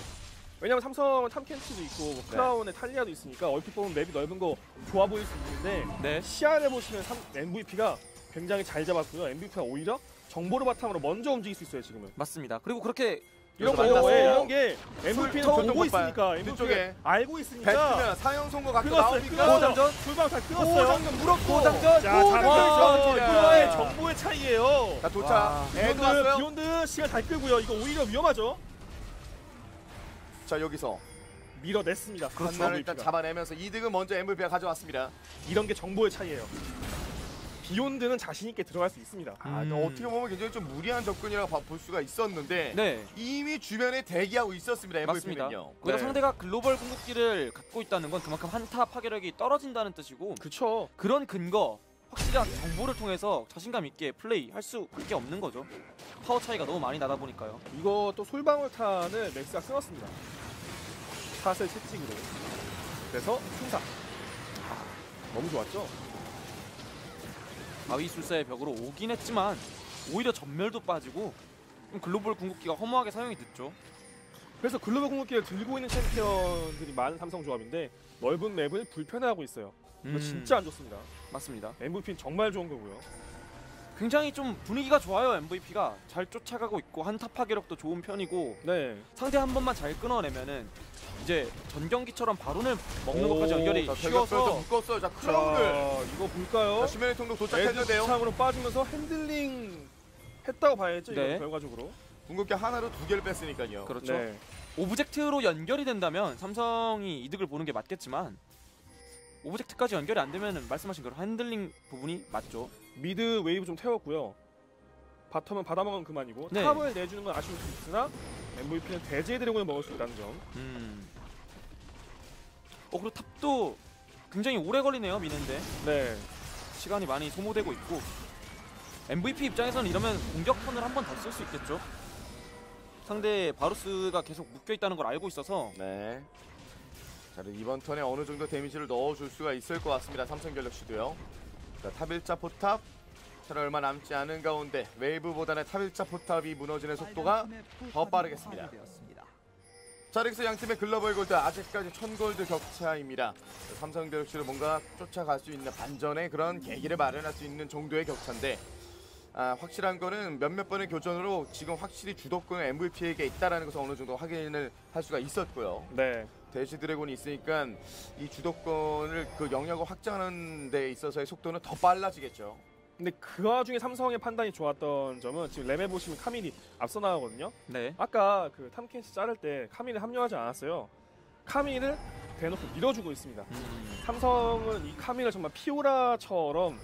왜냐면 삼성은 탐켄치도 있고 크라운에 네. 탈리아도 있으니까 얼핏 보면 맵이 넓은 거 좋아 보일 수 있는데 네. 시야를 보시면 MVP가 굉장히 잘 잡았고요. MVP가 오히려 정보를 바탕으로 먼저 움직일 수 있어요. 지금은. 맞습니다. 그리고 그렇게 이런 게 MVP는 보고 있으니까 MVP가 알고 있으니까 사형 선고 갖고 나오니까 고장전 불방탄 끊었어요. 고장전 물었고 고장전 자 정보의 차이예요. 자 도착 에드 비욘드 시간 잘 끌고요. 이거 오히려 위험하죠. 자 여기서 밀어냈습니다. 그렇죠. MVP가. 일단 잡아내면서 이득은 먼저 MVP가 가져왔습니다. 이런 게 정보의 차이예요. 비욘드는 자신 있게 들어갈 수 있습니다. 어떻게 보면 굉장히 좀 무리한 접근이라고 볼 수가 있었는데 네. 이미 주변에 대기하고 있었습니다. MVP는요. 그래서 네. 상대가 글로벌 궁극기를 갖고 있다는 건 그만큼 한타 파괴력이 떨어진다는 뜻이고 그쵸. 그런 근거, 확실한 정보를 통해서 자신감 있게 플레이할 수밖에 없는 거죠. 파워 차이가 너무 많이 나다 보니까요. 이거 또 솔방울탄을 렉스가 끊었습니다. 샷을 채찍으로. 그래서 충사. 너무 좋았죠? 바위술사의 벽으로 오긴 했지만 오히려 전멸도 빠지고 글로벌 궁극기가 허무하게 사용이 됐죠. 그래서 글로벌 궁극기를 들고 있는 챔피언들이 많은 삼성 조합인데 넓은 맵을 불편해하고 있어요. 진짜 안 좋습니다. 맞습니다. MVP는 정말 좋은 거고요. 굉장히 좀 분위기가 좋아요. MVP가 잘 쫓아가고 있고 한타 파괴력도 좋은 편이고 네. 상대 한 번만 잘 끊어내면은 이제 전 경기처럼 바론을 먹는 것까지 연결이 쉬워서 묶었어요. 자 크라운을 이거 볼까요? 시면의 통로 도착했는데요. 시참으로 빠지면서 핸들링 했다고 봐야죠. 네. 이거 결과적으로 궁극기 하나로 두 개를 뺐으니까요. 그렇죠. 네. 오브젝트로 연결이 된다면 삼성이 이득을 보는 게 맞겠지만 오브젝트까지 연결이 안 되면 말씀하신 대로 핸들링 부분이 맞죠. 미드 웨이브 좀 태웠고요. 바텀은 받아먹으면 그만이고 네. 탑을 내주는 건 아쉬울 수 있으나 MVP는 대지의 드래곤을 먹을 수 있다는 점. 그리고 탑도 굉장히 오래 걸리네요, 미는데. 네. 시간이 많이 소모되고 있고 MVP 입장에서는 이러면 공격 턴을 한 번 더 쓸 수 있겠죠. 상대 바루스가 계속 묶여있다는 걸 알고 있어서 네. 자, 이번 턴에 어느 정도 데미지를 넣어줄 수가 있을 것 같습니다. 삼성갤럭시도요. 자, 탑 1차 포탑 차를 얼마 남지 않은 가운데 웨이브보다는 탑 1차 포탑이 무너지는 속도가 더 빠르겠습니다. 자, 여기서 양팀의 글로벌 골드 아직까지 1000골드 격차입니다. 삼성갤럭시를 뭔가 쫓아갈 수 있는 반전의 그런 계기를 마련할 수 있는 정도의 격차인데 확실한 거는 몇몇 번의 교전으로 지금 확실히 주도권은 MVP에게 있다는 것을 어느 정도 확인을 할 수가 있었고요. 네. 대시 드래곤이 있으니까 이 주도권을 그 영역을 확장하는 데 있어서의 속도는 더 빨라지겠죠. 근데 그 와중에 삼성의 판단이 좋았던 점은 지금 램에 보시면 카밀이 앞서 나가거든요. 네. 아까 그 탐켄치 자를 때 카밀이 합류하지 않았어요. 카밀을 대놓고 밀어주고 있습니다. 삼성은 이 카밀을 정말 피오라처럼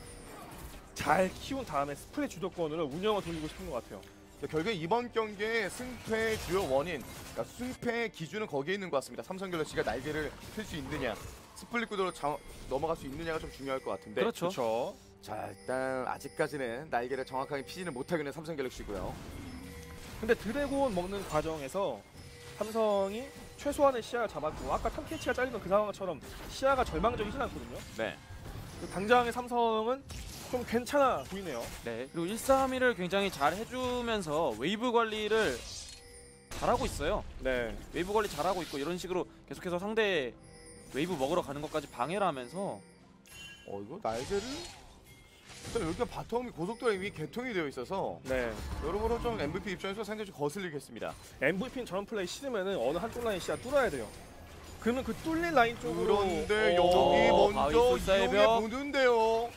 잘 키운 다음에 스프레 주도권으로 운영을 돌리고 싶은 것 같아요. 결국에 이번 경기의 승패의 주요 원인, 그러니까 승패의 기준은 거기에 있는 것 같습니다. 삼성갤럭시가 날개를 펼 수 있느냐, 스플릿 구도로 넘어갈 수 있느냐가 좀 중요할 것 같은데. 그렇죠. 그렇죠. 자, 일단 아직까지는 날개를 정확하게 피지는 못하고 있는 삼성갤럭시고요. 근데 드래곤 먹는 과정에서 삼성이 최소한의 시야를 잡았고 아까 탐켄치가 잘리던 그 상황처럼 시야가 절망적이진 않거든요. 네. 당장의 삼성은 좀 괜찮아 보이네요. 네. 그리고 1-3-1을 굉장히 잘 해주면서 웨이브 관리를 잘하고 있어요. 네. 웨이브 관리 잘하고 있고 이런 식으로 계속해서 상대 웨이브 먹으러 가는 것까지 방해를 하면서 이거 날개를 일단 여기가 바텀이 고속도로 이미 개통이 되어 있어서 네. 여러모로 좀 MVP 입장에서 상당히 거슬리겠습니다. MVP는 저런 플레이 싫으면은 어느 한쪽 라인 시야 뚫어야 돼요. 그러면 그 뚫린 라인 쪽으로 그런데 여기 먼저 이용해 보는데요.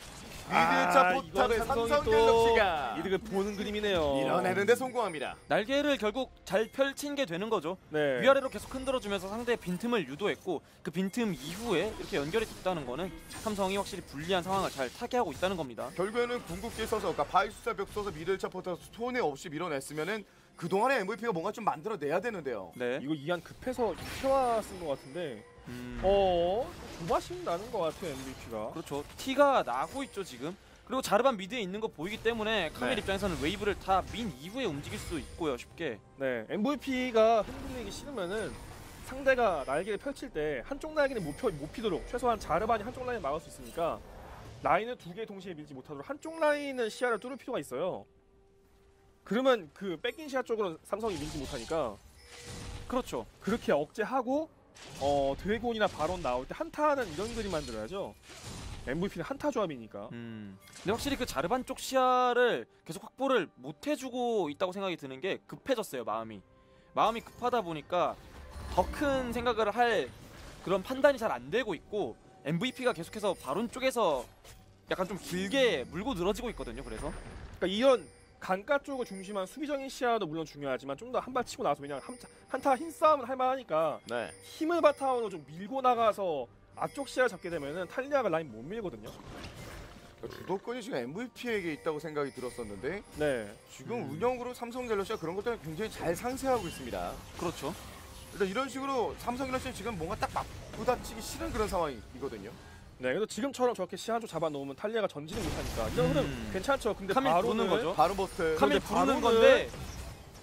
미드차 포탑에 삼성갤럭시가 이득을 보는 그림이네요. 밀어내는데 성공합니다. 날개를 결국 잘 펼친 게 되는 거죠. 네. 위아래로 계속 흔들어주면서 상대의 빈틈을 유도했고 그 빈틈 이후에 이렇게 연결이 됐다는 거는 삼성이 확실히 불리한 상황을 잘 타개하고 있다는 겁니다. 결국에는 궁극기 써서 그러니까 바이수사 벽 써서 미들차 포탑 손해 없이 밀어냈으면은 그동안의 MVP가 뭔가 좀 만들어내야 되는데요. 네. 이거 이한 급해서 육회화 쓴 것 같은데 조바심 나는 것 같아요, MVP가. 그렇죠. 티가 나고 있죠, 지금. 그리고 자르반 미드에 있는 거 보이기 때문에 카밀 네. 입장에서는 웨이브를 다 민 이후에 움직일 수 있고요, 쉽게. 네, MVP가 흔들리기 싫으면은 상대가 날개를 펼칠 때 한쪽 날개는 못 피도록 최소한 자르반이 한쪽 라인을 막을 수 있으니까 라인을 두 개 동시에 밀지 못하도록 한쪽 라인은 시야를 뚫을 필요가 있어요. 그러면 그 뺏긴 시야 쪽으로 삼성이 밀지 못하니까 그렇죠. 그렇게 억제하고 드래곤이나 바론 나올 때 한타는 이런 그림 만들어야죠. MVP는 한타 조합이니까. 근데 확실히 그 자르반 쪽 시야를 계속 확보를 못 해주고 있다고 생각이 드는 게 급해졌어요, 마음이 급하다 보니까 더 큰 생각을 할 그런 판단이 잘 안 되고 있고 MVP가 계속해서 바론 쪽에서 약간 좀 길게 물고 늘어지고 있거든요, 그래서. 그러니까 이런 강가 쪽을 중심한 수비적인 시야도 물론 중요하지만 좀 더 한 발 치고 나서 그냥 한타 힘싸움은 할만하니까 네. 힘을 바탕으로 좀 밀고 나가서 앞쪽 시야 잡게 되면은 탈리아가 라인 못 밀거든요. 주도권이 지금 MVP에게 있다고 생각이 들었었는데 네. 지금 운영으로 삼성갤럭시가 그런 것들을 굉장히 잘 상쇄하고 있습니다. 그렇죠. 일단 이런 식으로 삼성갤럭시는 지금 뭔가 딱 맞부딪히기 싫은 그런 상황이거든요. 네, 그래서 지금처럼 저렇게 시야 좀 잡아놓으면 탈리아가 전진을 못하니까 이런 흐름 괜찮죠. 근데 카밀 부르는 거죠. 바로 버스. 카밀 부르는 건데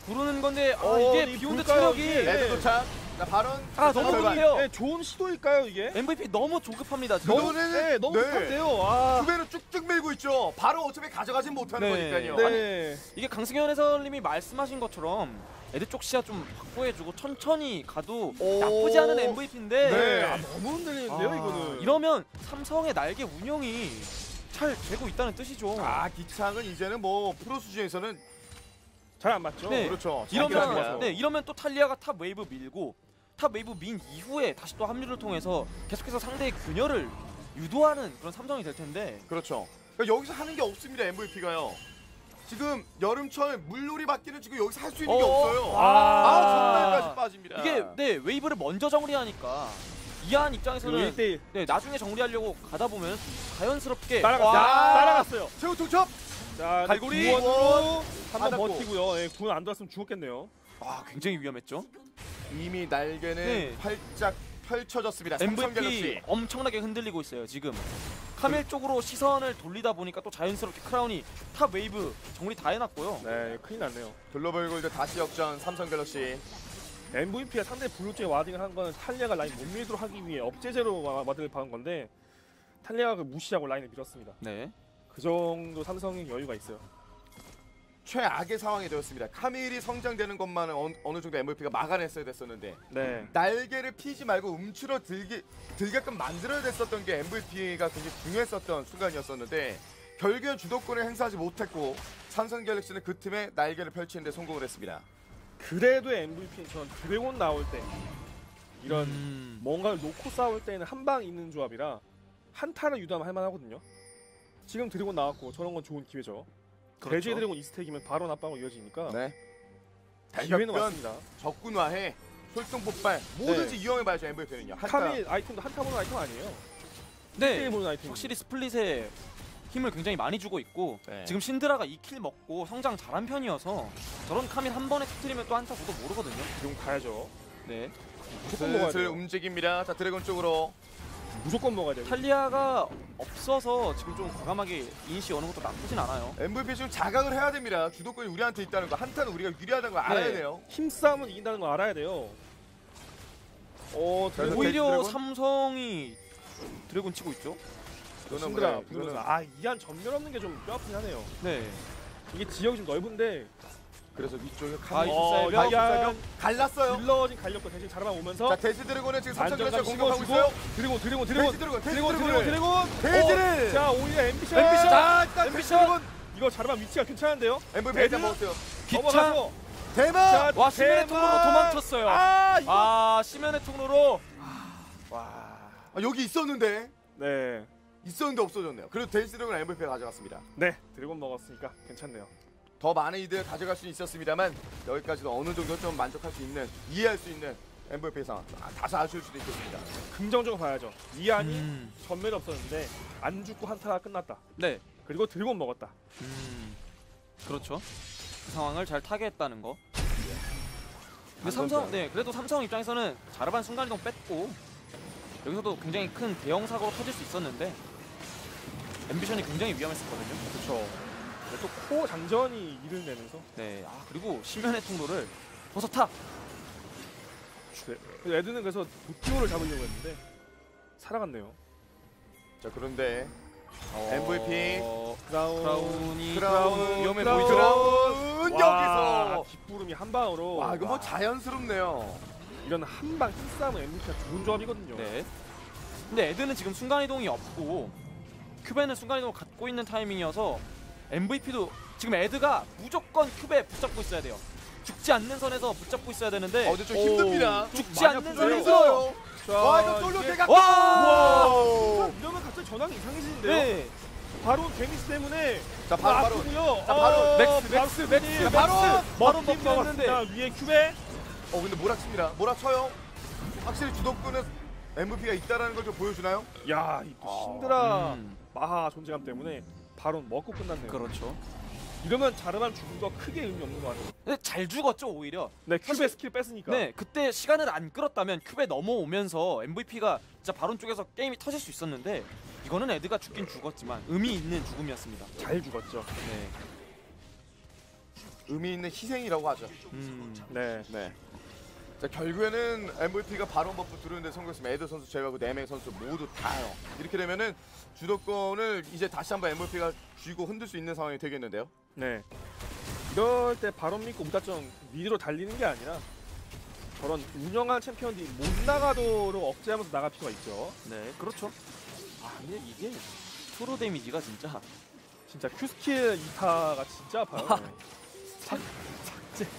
이게 비욘드 체력이 레드 도착. 나 바론. 너무 급해요. 네, 좋은 시도일까요 이게? MVP 너무 조급합니다. 너무 급한데요. 큐베로 쭉쭉 밀고 있죠. 바로 어차피 가져가진 못하는 네. 거니까요. 네. 아니, 이게 강승현 해설님이 말씀하신 것처럼 에드 쪽 시야 좀 확보해주고 천천히 가도 나쁘지 않은 MVP인데 네. 너무 흔들리는데요, 이거는. 이러면 삼성의 날개 운영이 잘 되고 있다는 뜻이죠. 기창은 이제는 뭐 프로 수준에서는 잘 안 맞죠. 네. 그렇죠. 이러면 또 탈리아가 탑 웨이브 밀고 탑 웨이브 민 이후에 다시 또 합류를 통해서 계속해서 상대의 균열을 유도하는 그런 삼성이 될 텐데. 그렇죠. 그러니까 여기서 하는 게 없습니다, MVP가요. 지금 여름철 물놀이 밖에는 지금 여기서 할 수 있는 게 없어요. 정말까지 빠집니다. 이게 네 웨이브를 먼저 정리하니까 이한 입장에서는 네 나중에 정리하려고 가다 보면 자연스럽게 따라갔어요. 최후 통첩. 자 갈고리 한번 버티고요. 예, 구원 안 들어왔으면 죽었겠네요. 아 굉장히 위험했죠. 이미 날개는 네. 활짝 펼쳐졌습니다. MVP 엄청나게 흔들리고 있어요 지금. 카밀 쪽으로 시선을 돌리다 보니까 또 자연스럽게 크라운이 탑 웨이브 정리 다 해놨고요. 네 큰일 났네요. 글로벌 골드 다시 역전 삼성갤럭시. MVP가 상대 블루 쪽에 와딩을 한 건 탈리아가 라인 못 밀도록 하기 위해 억제제로 와딩을 박은 건데 탈리아가 무시하고 라인을 밀었습니다. 네. 그 정도 삼성이 여유가 있어요. 최악의 상황이 되었습니다. 카밀이 성장되는 것만은 어느 정도 MVP가 막아냈어야 됐었는데 네. 날개를 피지 말고 움츠러들게끔 만들어야 됐었던 게 MVP가 굉장히 중요했었던 순간이었었는데 결국엔 주도권을 행사하지 못했고 삼성갤럭시는 그 팀에 날개를 펼치는 데 성공을 했습니다. 그래도 MVP는 전 드래곤 나올 때 이런 뭔가를 놓고 싸울 때는 한 방 있는 조합이라 한타를 유도하면 할만하거든요. 지금 드래곤 나왔고 저런 건 좋은 기회죠. 그렇죠. 대지에 드래곤 이스택이면 바로 납방으로 이어지니까 네. 기회는 왔습니다. 적군화해, 솔동 폭발 뭐든지 네. 이용해봐야죠. MVP는요. 카밀 아이템도 한타 보는 아이템 아니에요. 네, 보는 아이템. 확실히 스플릿에 힘을 굉장히 많이 주고 있고 네. 지금 신드라가 2킬 먹고 성장 잘한 편이어서 저런 카밀 한 번에 터뜨리면 또 한타 저도 모르거든요. 지금 가야죠. 네, 슬슬 움직입니다. 자 드래곤 쪽으로. 무조건 먹어야 돼요. 탈리아가 없어서 지금 좀 과감하게 인시 여는 것도 나쁘진 않아요. MVP 지금 자각을 해야 됩니다. 주도권이 우리한테 있다는 거, 한타는 우리가 유리하다는 걸 네. 알아야 돼요. 힘싸움은 이긴다는 걸 알아야 돼요. 오히려 드래곤? 삼성이 드래곤 치고 있죠. 신드라, 그래. 이한 전멸 없는 게 좀 뼈아프긴 하네요. 네, 이게 지역이 좀 넓은데 그래서 위쪽에 카밀 갈랐어요. 룰러진 갈렸고 대신 자르방 오면서 자 대시 드래곤은 지금 삼성갤럭시 공격하고 있어요. 드래곤 자 오히려 엠비션 자 일단 엠비션 이거 자르방 위치가 괜찮은데요. MVP 다 먹었어요. 기차 대박 와 시면의 통로로 도망쳤어요. 아 시면의 통로로 와 여기 있었는데 네 있었는데 없어졌네요. 그래도 대시 드래곤 MVP 가져갔습니다. 네 드래곤 먹었으니까 괜찮네요. 더 많은 이득을 가져갈 수는 있었습니다만 여기까지도 어느 정도 좀 만족할 수 있는 이해할 수 있는 MVP 상황 다소 아쉬울 수도 있겠습니다. 긍정적으로 봐야죠. 이한이 전멸이 없었는데 안 죽고 한타가 끝났다. 네. 그리고 드래곤 먹었다. 그렇죠. 그 상황을 잘 타개했다는 거. 근데 삼성, 네, 그래도 삼성 입장에서는 자르반 순간이동 뺐고 여기서도 굉장히 큰 대형 사고로 터질 수 있었는데 엠비션이 굉장히 위험했었거든요. 그렇죠. 또 코어 장전이 일을 내면서 네, 그리고 심연의 통로를 벗어타! 네, 에드는 그래서 도티오를 잡으려고 했는데 살아갔네요. 자 그런데 MVP 크라운 위험해 보이죠? 크라운 여기서! 깃부름이 한 방으로 이거 뭐 자연스럽네요. 이런 한 방 힘싸움은 MVP가 좋은 조합이거든요. 네. 근데 에드는 지금 순간이동이 없고 큐베는 순간이동을 갖고 있는 타이밍이어서 MVP도 지금 에드가 무조건 큐베 붙잡고 있어야 돼요. 죽지 않는 선에서 붙잡고 있어야 되는데 좀 힘듭니다. 죽지 않는 선에서 이거 쫄로 대각선! 이러면 갑자기 전황이 이상해지는데요? 네. 바로 데미지 때문에 자 바로 맥스 바로 먹혔는데 위에 큐베 근데 몰아칩니다. 몰아쳐요. 확실히 주도권은 MVP가 있다라는 걸 좀 보여주나요? 야 신드라 마하 존재감 때문에 바로 먹고 끝났네요. 그렇죠. 이러면 자르반 죽은 거 크게 의미 없는 거 같아요. 근데 잘 죽었죠 오히려. 네 큐베 스킬 뺐으니까. 네 그때 시간을 안 끌었다면 큐베 넘어오면서 MVP가 진짜 바론 쪽에서 게임이 터질 수 있었는데 이거는 에드가 죽긴 죽었지만 의미 있는 죽음이었습니다. 잘 죽었죠. 네. 의미 있는 희생이라고 하죠. 네. 자 결국에는 MVP가 바론 버프 들어오는데 성공했으면 에드 선수 제외하고 4명의 선수 모두 다요. 이렇게 되면은 주도권을 이제 다시 한번 MVP가 쥐고 흔들 수 있는 상황이 되겠는데요. 네. 이럴 때 바론 믿고 무작정 미드로 달리는 게 아니라 저런 운영한 챔피언들이 못 나가도록 억제하면서 나갈 필요가 있죠. 네, 그렇죠. 근데 이게 투로 데미지가 진짜 Q 스킬 2타가 진짜 아파요.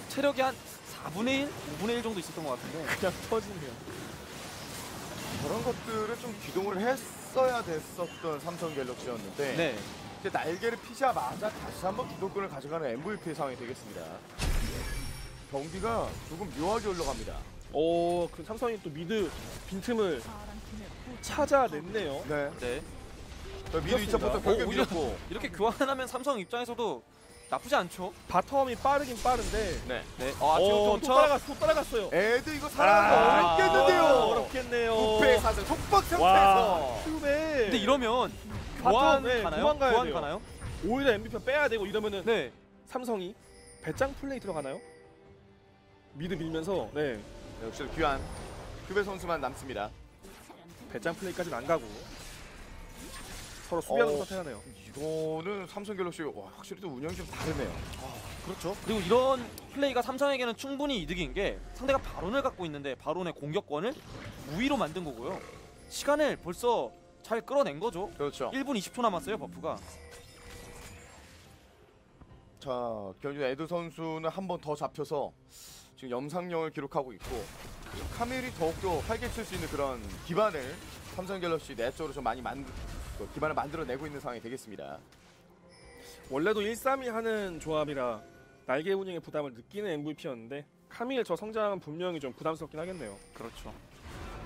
체력이 한 4분의 1? 5분의 1 정도 있었던 것 같은데 그냥 터지네요. 저런 것들을 좀 기동을 했어야 됐었던 삼성갤럭시였는데 네. 이제 날개를 피자마자 다시 한번 주도권을 가져가는 MVP 상황이 되겠습니다. 경기가 조금 묘하게 올라갑니다. 그 삼성이 또 미드 빈틈을 찾아냈네요. 네. 네. 미드 2차부터 결국 밀렸고, 이렇게 교환하면 삼성 입장에서도 나쁘지 않죠? 바텀이 빠르긴 빠른데. 네. 네. 아, 지금 또 따라갔어요. 에드 이거 살아남기 어렵겠는데요. 어렵겠네요. 큐베 사슬 속박 상태에서. 큐베. 근데 이러면 교환 가나요? 오히려 MVP 빼야 되고 이러면은 네. 삼성이 배짱 플레이 들어가나요? 미드 밀면서 네. 역시 귀한 큐베 선수만 남습니다. 배짱 플레이까지는 안 가고 서로 수비하는 선택하네요. 이거는 삼성갤럭시 확실히 또 운영이 좀 다르네요. 그렇죠. 그리고 이런 플레이가 삼성에게는 충분히 이득인 게 상대가 바론을 갖고 있는데 바론의 공격권을 무위로 만든 거고요. 시간을 벌써 잘 끌어낸 거죠. 그렇죠. 1분 20초 남았어요 버프가. 자, 결국 에드 선수는 한 번 더 잡혀서 지금 염상령을 기록하고 있고, 카밀이 더욱더 활개칠 수 있는 그런 기반을 삼성갤럭시 내적으로 좀 많이 기반을 만들어내고 있는 상황이 되겠습니다. 원래도 1-3이 하는 조합이라 날개 운영의 부담을 느끼는 MVP였는데 카밀 저 성장은 분명히 좀 부담스럽긴 하겠네요. 그렇죠.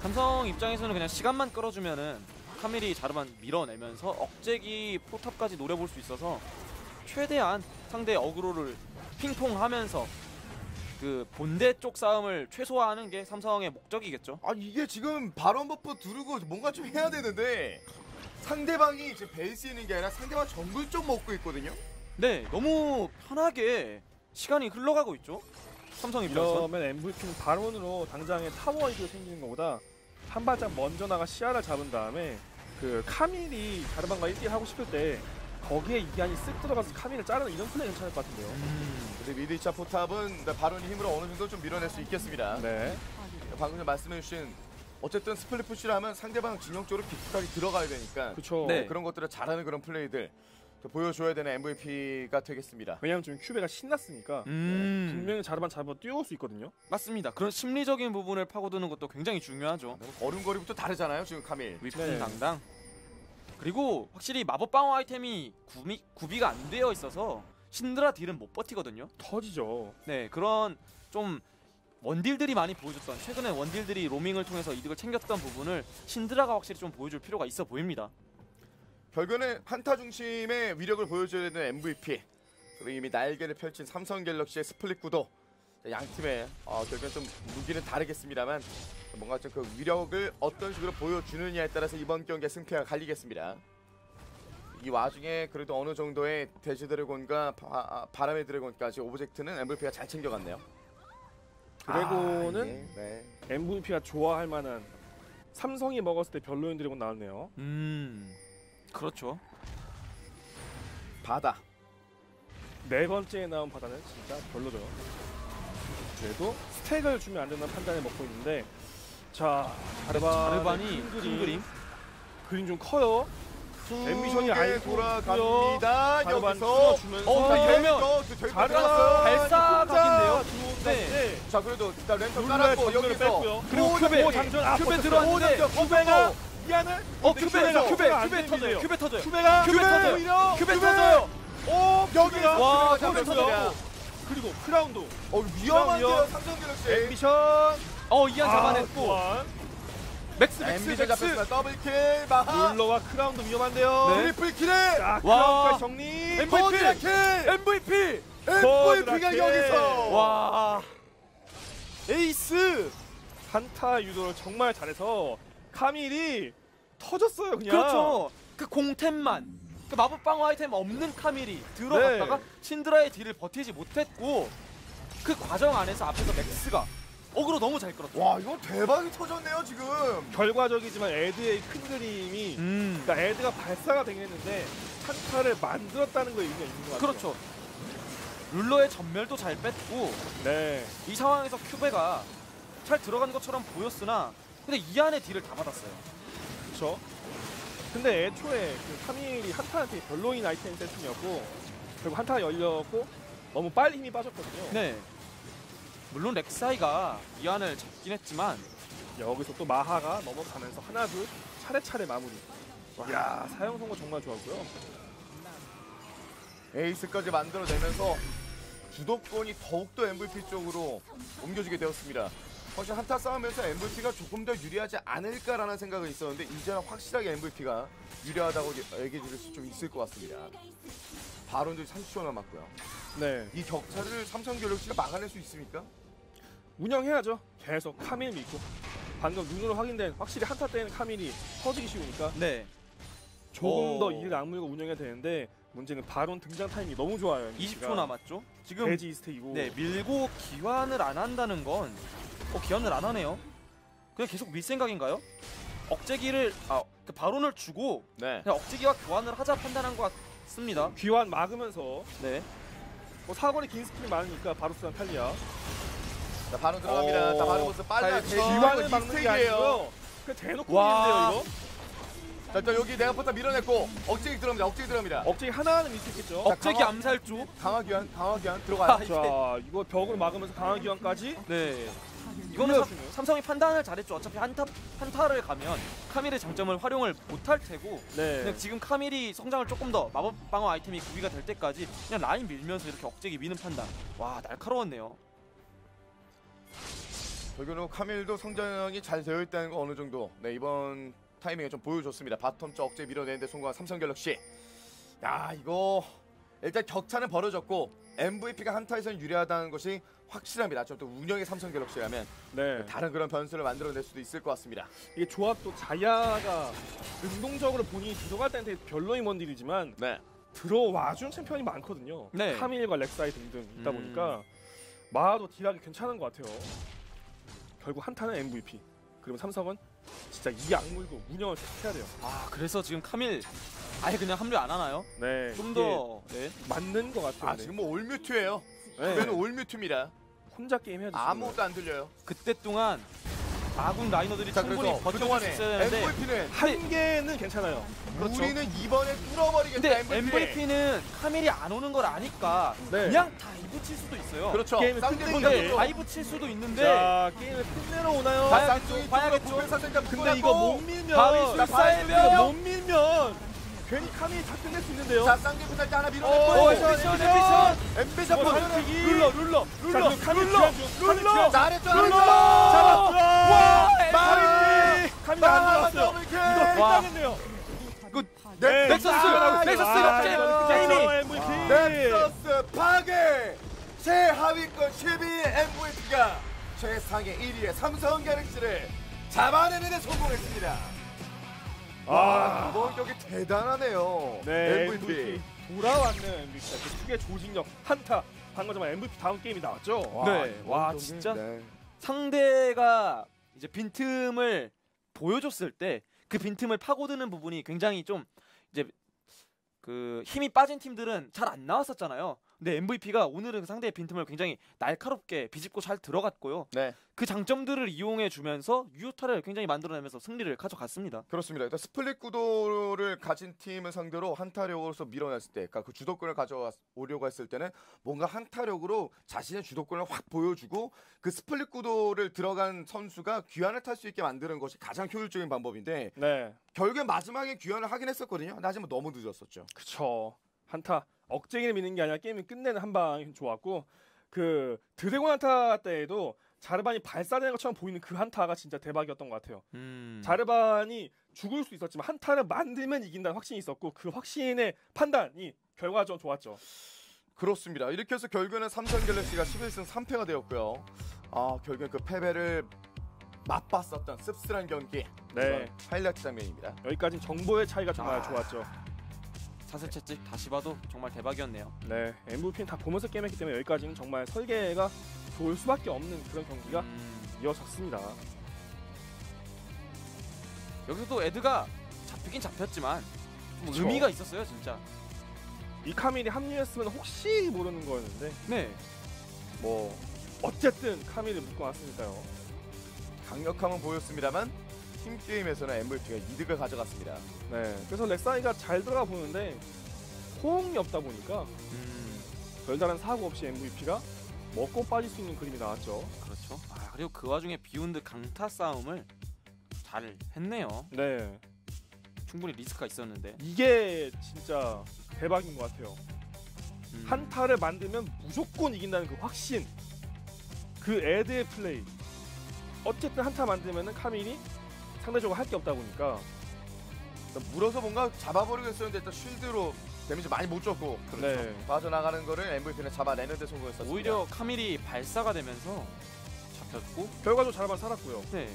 삼성 입장에서는 그냥 시간만 끌어주면은 카밀이 자르만 밀어내면서 억제기 포탑까지 노려볼 수 있어서 최대한 상대 어그로를 핑퐁하면서 그 본대 쪽 싸움을 최소화하는 게 삼성의 목적이겠죠. 아, 이게 지금 발언 버프 두르고 뭔가 좀 해야 되는데 상대방이 이제 베이스 있는 게 아니라 상대방 정글 쪽 먹고 있거든요. 네, 너무 편하게 시간이 흘러가고 있죠. 삼성 입장에서. 그러면 MVP는 발언으로 당장에 타워 이득이 생기는 것보다 한 발짝 먼저 나가 시야를 잡은 다음에 그 카밀이 다르방과 1대1 하고 싶을 때 거기에 이한이 쓱 들어가서 카밀을 자르는 이런 플레이 괜찮을 것 같은데요. 근데 미드 2차 포탑은 바론이 힘으로 어느 정도 좀 밀어낼 수 있겠습니다. 네. 방금 전 말씀해주신 어쨌든 스플릿 푸시를 하면 상대방 진영 쪽으로 깊숙하게 들어가야 되니까. 그렇죠. 네. 그런 것들을 잘하는 그런 플레이들 보여줘야 되는 MVP가 되겠습니다. 왜냐면 지금 큐베가 신났으니까 분명히 자르반 잡아 뛰어올 수 있거든요. 맞습니다. 그런 심리적인 부분을 파고드는 것도 굉장히 중요하죠. 걸음걸이부터 다르잖아요 지금 카밀. 위풍당당. 그리고 확실히 마법 방어 아이템이 구비가 안 되어 있어서 신드라 딜은 못 버티거든요. 터지죠. 네, 그런 좀 원딜들이 많이 보여줬던, 최근에 원딜들이 로밍을 통해서 이득을 챙겼던 부분을 신드라가 확실히 좀 보여줄 필요가 있어 보입니다. 결국에는 한타 중심의 위력을 보여줘야 되는 MVP, 그리고 이미 날개를 펼친 삼성갤럭시의 스플릿 구도, 양팀의 결국엔 좀 무기는 다르겠습니다만 뭔가 좀 그 위력을 어떤 식으로 보여주느냐에 따라서 이번 경기의 승패가 갈리겠습니다. 이 와중에 그래도 어느 정도의 대지 드래곤과 바람의 드래곤까지 오브젝트는 MVP가 잘 챙겨갔네요. 드래곤은 네. MVP가 좋아할 만한, 삼성이 먹었을 때 별로인 드래곤 나왔네요. 그렇죠. 바다. 네 번째에 나온 바다는 진짜 별로죠. 그래도 스택을 주면 안 된다는 판단을 먹고 있는데, 자, 자르반이 그림 좀 커요. 엠비션이 아예 돌아갑니다. 여기서 이러면 발사각인데요. 네. 자, 그래도 일단 랜턴 깔았고 여기를 뺐고요. 그리고 큐베 들어왔는데 큐베가 이안을 큐베 터져요. 큐베 터져요. 오, 여기가 와, 큐베 터져요. 그리고 크라운도 위험한데요. 삼성갤럭시 엠비션 이안 잡아냈고. 엠비션 잡혔습니다. 더블킬 마하. 룰러와 크라운도 위험한데요. 트리플킬에 크라운까지 정리. MVP가 여기서 와, 에이스 한타 유도를 정말 잘해서 카밀이 터졌어요. 그냥 그렇죠. 그 공템만, 그 마법 방어 아이템 없는 카밀이 들어갔다가 신드라의 딜을 버티지 못했고, 그 과정 안에서 앞에서 맥스가 어그로 너무 잘 끌었죠. 와, 이건 대박이 터졌네요 지금. 결과적이지만 에드의 큰 그림이, 그러니까 에드가 발사가 되긴 했는데 한타를 만들었다는 거에 의미가 있는 것 같아요. 그렇죠. 룰러의 전멸도 잘 뺐고, 네. 이 상황에서 큐베가 잘 들어간 것처럼 보였으나 근데 이 안에 딜을 다 받았어요. 그렇죠. 근데 애초에 그 카밀이 한타한테 별로인 아이템 세팅이었고, 결국 한타가 열렸고 너무 빨리 힘이 빠졌거든요. 네. 물론 렉사이가 이안을 잡긴 했지만 여기서 또 마하가 넘어가면서 하나 둘 차례차례 마무리. 야, 사용 선거 정말 좋았고요. 에이스까지 만들어내면서 주도권이 더욱더 MVP 쪽으로 옮겨지게 되었습니다. 사실 한타 싸움에서 MVP가 조금 더 유리하지 않을까라는 생각은 있었는데 이제는 확실하게 MVP가 유리하다고 얘기해 드릴 수 좀 있을 것 같습니다. 바론도 30초 남았고요. 네. 이 격차를 삼성갤럭시가 막아낼 수 있습니까? 운영해야죠. 계속 카밀 믿고. 방금 눈으로 확인된 확실히 한타 때는 카밀이 터지기 쉬우니까 네. 조금 더 이를 악물고 운영해야 되는데 문제는 바론 등장 타이밍이 너무 좋아요. 20초 남았죠? 지금 돼지 이스테이고 네, 밀고 기환을 안 한다는 건 기환을 안 하네요. 그냥 계속 밀 생각인가요? 억제기를 바론을 주고 네. 그냥 억제기와 교환을 하자 판단한 것 같습니다. 귀환 막으면서 네. 사거리 긴 스킬이 많으니까 바루스랑 탈리아. 자 바로 들어갑니다. 자 바루스 빨리 귀환을 막는 게 아니고요. 그냥 대놓고 있는데요 이거. 자 일단 여기 내가 포탑 밀어냈고 억제기 들어갑니다. 억제기 들어갑니다. 억제기 하나는 있을 수 있죠. 억제기 암살 쪽. 강화귀환 강화귀환 들어가요. 자 이거 벽을 막으면서 강화귀환까지. 네. 이거는 삼성이 판단을 잘했죠. 어차피 한타를 가면 카밀의 장점을 활용을 못할 테고 네. 그냥 지금 카밀이 성장을 조금 더 마법방어 아이템이 구비가 될 때까지 그냥 라인 밀면서 이렇게 억제기 미는 판단. 와 날카로웠네요. 결국은 카밀도 성장이 잘 되어 있다는 거 어느 정도 네, 이번 타이밍에 좀 보여줬습니다. 바텀 쪽 억제 밀어내는데 성공한 삼성갤럭시. 야 이거 일단 격차는 벌어졌고 MVP가 한타에서는 유리하다는 것이 확실합니다. 좀 더 운영의 삼성갤럭시라면 네. 다른 그런 변수를 만들어낼 수도 있을 것 같습니다. 이게 조합도 자야가 능동적으로 본인이 들어갈 때한테 별로인 원딜이지만 네. 들어와준 챔피언이 많거든요. 네. 카밀과 렉사이 등등 있다 보니까 마하도 딜하기 괜찮은 것 같아요. 결국 한타는 MVP. 그리고 삼성은 진짜 이 악물고 운영을 해야 돼요. 아 그래서 지금 카밀 아예 그냥 합류 안 하나요? 네. 좀 더 네. 맞는 것 같아요. 아 네. 지금 뭐 올뮤트예요. 저는 네. 올뮤트입니다. 혼자 게임 해야죠. 아무것도 안 들려요. 그때 동안 아군 라이너들이 충분히 버텨줄 수 있었는데 MVP는 한 개는 괜찮아요. 그렇죠. 우리는 이번에 뚫어버리겠다. MVP. MVP는 카밀이 안 오는 걸 아니까 네. 그냥 다이브 칠 수도 있어요. 그렇죠. 게임을 끝내고 다이브 칠 수도 있는데 자, 게임을 끝내러 오나요? 봐야겠죠. 근데 이거 못 밀면 못 밀면 괜히 카밀이 다 끝낼 수 있는데요. 자, 쌍둥이 탈 때 하나 밀어냈고 엠비션! 엠비션! 룰러! 룰러! 잘했죠! 잡았어! 와! 마리! 카밀이 안 들어왔어요. 이거 일당했네요. 넥서스 파괴! 최하위권 12위의 MVP가 최상의 1위의 삼성갤럭시를 잡아내는 데 성공했습니다. 와, 이번 경기 대단하네요. 네, MVP. 돌아왔네요, MVP. 특유의 조직력, 한타. 방금 전에 MVP 다음 게임이 나왔죠? 와, 네. 와, 경기? 진짜 네. 상대가 이제 빈틈을 보여줬을 때 그 빈틈을 파고드는 부분이 굉장히 좀 이제 그 힘이 빠진 팀들은 잘 안 나왔었잖아요. 근데 MVP가 오늘은 상대의 빈틈을 굉장히 날카롭게 비집고 잘 들어갔고요. 네. 그 장점들을 이용해주면서 유효타를 굉장히 만들어내면서 승리를 가져갔습니다. 그렇습니다. 일단 스플릿 구도를 가진 팀을 상대로 한타력으로서 밀어냈을 때, 그러니까 그 주도권을 가져오려고 했을 때는 뭔가 한타력으로 자신의 주도권을 확 보여주고 그 스플릿 구도를 들어간 선수가 귀환을 탈 수 있게 만드는 것이 가장 효율적인 방법인데 네. 결국에 마지막에 귀환을 하긴 했었거든요. 하지만 너무 늦었었죠. 그렇죠. 한타. 억제기를 미는 게 아니라 게임이 끝내는 한방 좋았고 그 드래곤 한타 때에도 자르반이 발사되는 것처럼 보이는 그 한타가 진짜 대박이었던 것 같아요. 자르반이 죽을 수 있었지만 한타를 만들면 이긴다는 확신이 있었고 그 확신의 판단이 결과적으로 좋았죠. 그렇습니다. 이렇게 해서 결국에는 삼성갤럭시가 11승 3패가 되었고요. 아 결국엔 그 패배를 맛봤었던 씁쓸한 경기 네. 하이라이트 장면입니다. 여기까지 정보의 차이가 정말 좋았죠. 사슬 채찍 다시 봐도 정말 대박이었네요. 네, MVP는 다 보면서 게임했기 때문에 여기까지는 정말 설계가 좋을 수밖에 없는 그런 경기가 이어졌습니다. 여기서도 에드가 잡히긴 잡혔지만 뭐 의미가 있었어요, 진짜. 이 카밀이 합류했으면 혹시 모르는 거였는데 네, 뭐 어쨌든 카밀을 묶고 왔으니까요. 강력함은 보였습니다만 팀게임에서는 MVP가 이득을 가져갔습니다. 네, 그래서 렉사이가 잘 들어가 보는데 호응이 없다 보니까 별다른 사고 없이 MVP가 먹고 빠질 수 있는 그림이 나왔죠. 그렇죠. 아, 그리고 그 와중에 비욘드 강타 싸움을 잘 했네요. 네. 충분히 리스크가 있었는데 이게 진짜 대박인 것 같아요. 한타를 만들면 무조건 이긴다는 그 확신, 그 에드의 플레이. 어쨌든 한타 만들면은 카밀이 상대적으로 할 게 없다 보니까 물어서 뭔가 잡아버리겠었는데 일단 쉴드로 데미지 많이 못 줬고, 그렇죠. 네. 빠져나가는 거를 MVP는 잡아내는 데 성공했었습니다. 오히려 카밀이 발사가 되면서 잡혔고 결과적으로 잘만 살았고요. 네.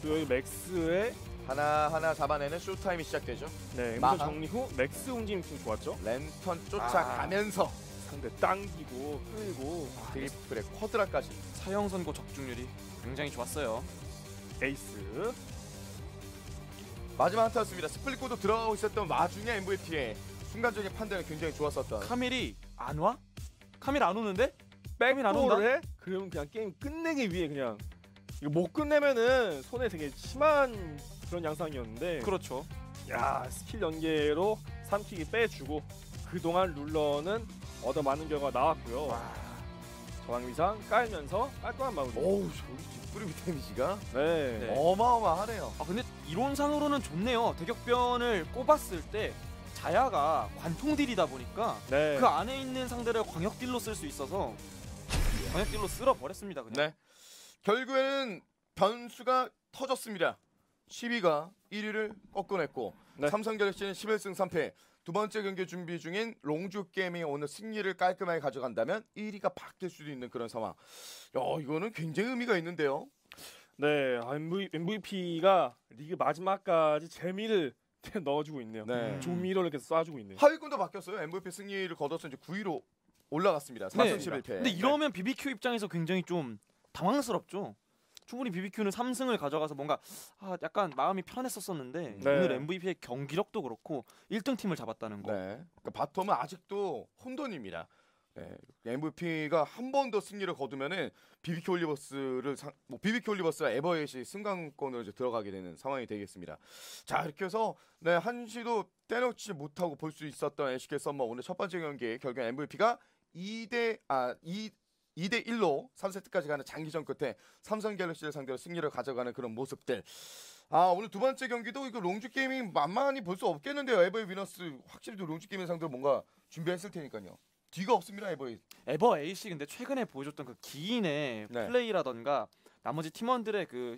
그리고 여기 맥스의 하나하나 잡아내는 쇼타임이 시작되죠. 네, 마하 정리 후 맥스 움직임이 좀 좋았죠. 랜턴 쫓아가면서 상대 당기고 끌고 드리플에 쿼드라까지 사형 선고 적중률이 굉장히 좋았어요. 에이스 마지막 한타였습니다. 스플릿 고도 들어가고 있었던 와중에 MVP의 순간적인 판단이 굉장히 좋았었던. 카밀이 안 와? 카밀 안 오는데? 백이 안 온다? 해? 그러면 그냥 게임 끝내기 위해 그냥 이거 못 끝내면은 손에 되게 심한 그런 양상이었는데. 그렇죠. 야, 스킬 연계로 3킥이 빼주고 그동안 룰러는 얻어맞는 결과가 나왔고요. 와. 저항위상 깔면서 깔끔한 마무리. 어우, 저기 뿌리 데미지가 네. 네. 어마어마하네요. 아, 근데 이론상으로는 좋네요. 대격변을 꼽았을 때 자야가 관통딜이다 보니까 네. 그 안에 있는 상대를 광역딜로 쓸 수 있어서 광역딜로 쓸어버렸습니다. 그냥. 네. 결국에는 변수가 터졌습니다. 10위가 1위를 꺾어냈고 네. 삼성갤럭시는 11승 3패. 두 번째 경기 준비 중인 롱주게이밍 오늘 승리를 깔끔하게 가져간다면 1위가 바뀔 수도 있는 그런 상황. 야, 이거는 굉장히 의미가 있는데요. 네, MVP가 리그 마지막까지 재미를 넣어주고 있네요. 네. 조미료를 계속 쏴주고 있네요. 하위권도 바뀌었어요. MVP 승리를 거둬서 이제 9위로 올라갔습니다. 4승 11패. 근데 이러면 BBQ 입장에서 굉장히 좀 당황스럽죠. 충분히 BBQ는 3승을 가져가서 뭔가 아, 약간 마음이 편했었었는데 네. 오늘 MVP의 경기력도 그렇고 1등 팀을 잡았다는 거. 네. 그러니까 바텀은 아직도 혼돈입니다. 네. MVP가 한 번 더 승리를 거두면은 BBQ 올리버스와 에버에잇이 승강권으로 이제 들어가게 되는 상황이 되겠습니다. 자, 이렇게 해서 네, 한시도 때려치지 못하고 볼 수 있었던 LCK 썸머 오늘 첫 번째 경기에 결국 MVP가 2대 1로 3세트까지 가는 장기전 끝에 삼성갤럭시를 상대로 승리를 가져가는 그런 모습들. 아, 오늘 두 번째 경기도 이거 롱주게이밍 만만히 볼 수 없겠는데요. 에버에잇 위너스 확실히 롱주게이밍 상대로 뭔가 준비했을 테니까요. 뒤가 없습니다. 에버에잇. 에버에잇이 근데 최근에 보여줬던 그 기인의 네. 플레이라던가 나머지 팀원들의 그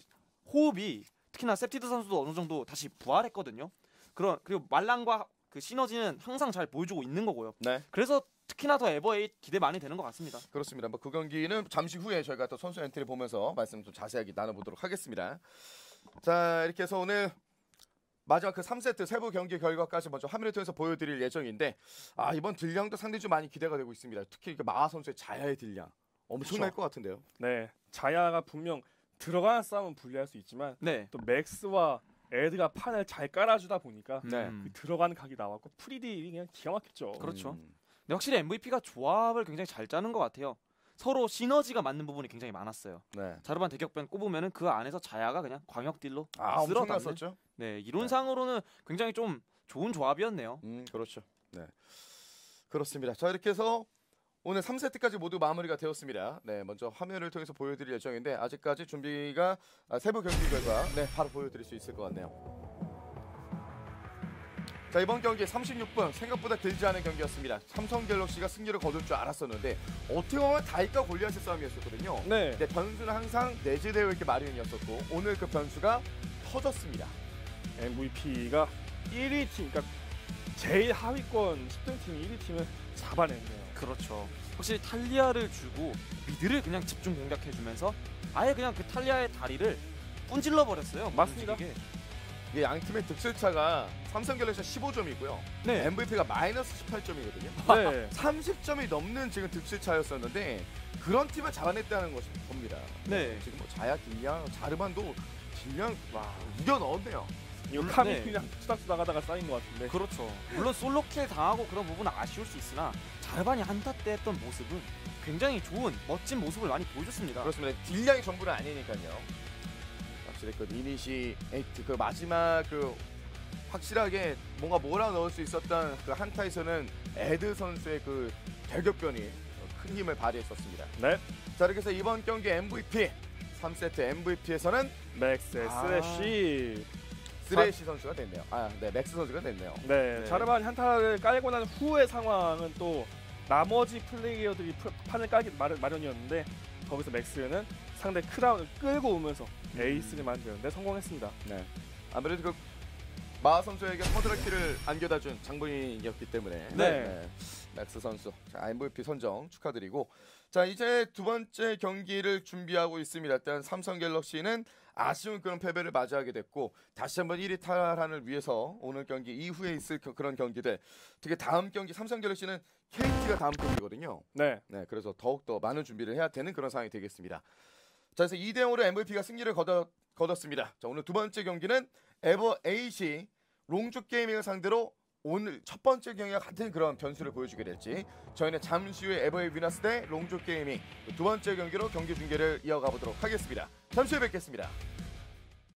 호흡이 특히나 세프티드 선수도 어느 정도 다시 부활했거든요. 그리고 말랑과 그 시너지는 항상 잘 보여주고 있는 거고요. 네. 그래서 특히나 더 에버에잇 기대 많이 되는 것 같습니다. 그렇습니다. 뭐 그 경기는 잠시 후에 저희가 또 선수 엔트리 보면서 말씀 좀 자세하게 나눠보도록 하겠습니다. 자, 이렇게 해서 오늘 마지막 그 3세트 세부 경기 결과까지 먼저 화면을 통해서 보여드릴 예정인데 아, 이번 딜량도 상당히 좀 많이 기대가 되고 있습니다. 특히 마하 선수의 자야의 딜량 엄청날 것 같은데요. 네, 자야가 분명 들어가는 싸움은 불리할 수 있지만 네. 또 맥스와 에드가 판을 잘 깔아주다 보니까 네. 그 들어가는 각이 나왔고 프리딜이 그냥 기가 막혔죠. 그렇죠. 근데 확실히 MVP가 조합을 굉장히 잘 짜는 것 같아요. 서로 시너지가 맞는 부분이 굉장히 많았어요. 네. 자르반 대격변 꼽으면은 그 안에서 자야가 그냥 광역딜로 쓸어담는. 네, 이론상으로는 네. 굉장히 좀 좋은 조합이었네요. 그렇죠. 네, 그렇습니다. 자, 이렇게 해서 오늘 3세트까지 모두 마무리가 되었습니다. 네, 먼저 화면을 통해서 보여드릴 예정인데 아직까지 준비가 세부 경기 결과 네 바로 보여드릴 수 있을 것 같네요. 자, 이번 경기 36분 생각보다 길지 않은 경기였습니다. 삼성갤럭시가 승리를 거둘 줄 알았었는데 어떻게 보면 다윗과 골리앗의 싸움이었거든요. 네. 근데 변수는 항상 내재되어 있게 마련이었었고 오늘 그 변수가 터졌습니다. MVP가 1위 팀, 그러니까 제일 하위권 10등 팀 1위 팀을 잡아냈네요. 그렇죠. 확실히 탈리아를 주고 미드를 그냥 집중 공략해주면서 아예 그냥 그 탈리아의 다리를 뿜질러 버렸어요. 맞습니다. 이게 양 팀의 득실차가 삼성갤럭시가 15점이고요. 네. MVP가 마이너스 18점이거든요. 네. 30점이 넘는 지금 득실차였었는데 그런 팀을 잡아냈다는 겁니다. 네. 지금 뭐 자야, 딜량, 자르반도 딜량 와 우겨 넣었네요. 카밀 그냥 수닥수닥하다가 쌓인 것 같은데. 그렇죠. 물론 솔로킬 당하고 그런 부분은 아쉬울 수 있으나 자르반이 한타 때 했던 모습은 굉장히 좋은 멋진 모습을 많이 보여줬습니다. 그렇습니다. 딜량이 전부는 아니니까요. 그 이니시에이트 그 마지막 그 확실하게 뭔가 몰아 넣을 수 있었던 그 한타에서는 에드 선수의 그 대격변이 큰 힘을 발휘했었습니다. 네. 자, 이렇게 해서 이번 경기 MVP 3세트 MVP에서는 맥스의 쓰레쉬 선수가 됐네요. 아, 네, 맥스 선수가 됐네요. 네. 자르반 한타를 깔고 난 후의 상황은 또 나머지 플레이어들이 판을 깔기 마련이었는데 거기서 맥스는 상대 크라운을 끌고 오면서 에이스를 만드는데 성공했습니다. 네. 아무래도 그 마하 선수에게 퍼드라키를 안겨다준 장본인이었기 때문에 네. 맥스 선수 자, MVP 선정 축하드리고 자 이제 두 번째 경기를 준비하고 있습니다. 일단 삼성갤럭시는 아쉬운 그런 패배를 맞이하게 됐고 다시 한번 1위 탈환을 위해서 오늘 경기 이후에 있을 그런 경기들 특히 다음 경기 삼성갤럭시는 KT가 다음 경기거든요. 네. 네. 그래서 더욱더 많은 준비를 해야 되는 그런 상황이 되겠습니다. 자 그래서 2대0으로 MVP가 승리를 거뒀습니다. 자 오늘 두 번째 경기는 에버에잇이 롱주게이밍을 상대로 오늘 첫 번째 경기와 같은 그런 변수를 보여주게 될지 저희는 잠시 후에 에버에잇 위너스 대 롱주게이밍 두 번째 경기로 경기 중계를 이어가 보도록 하겠습니다. 잠시 후에 뵙겠습니다.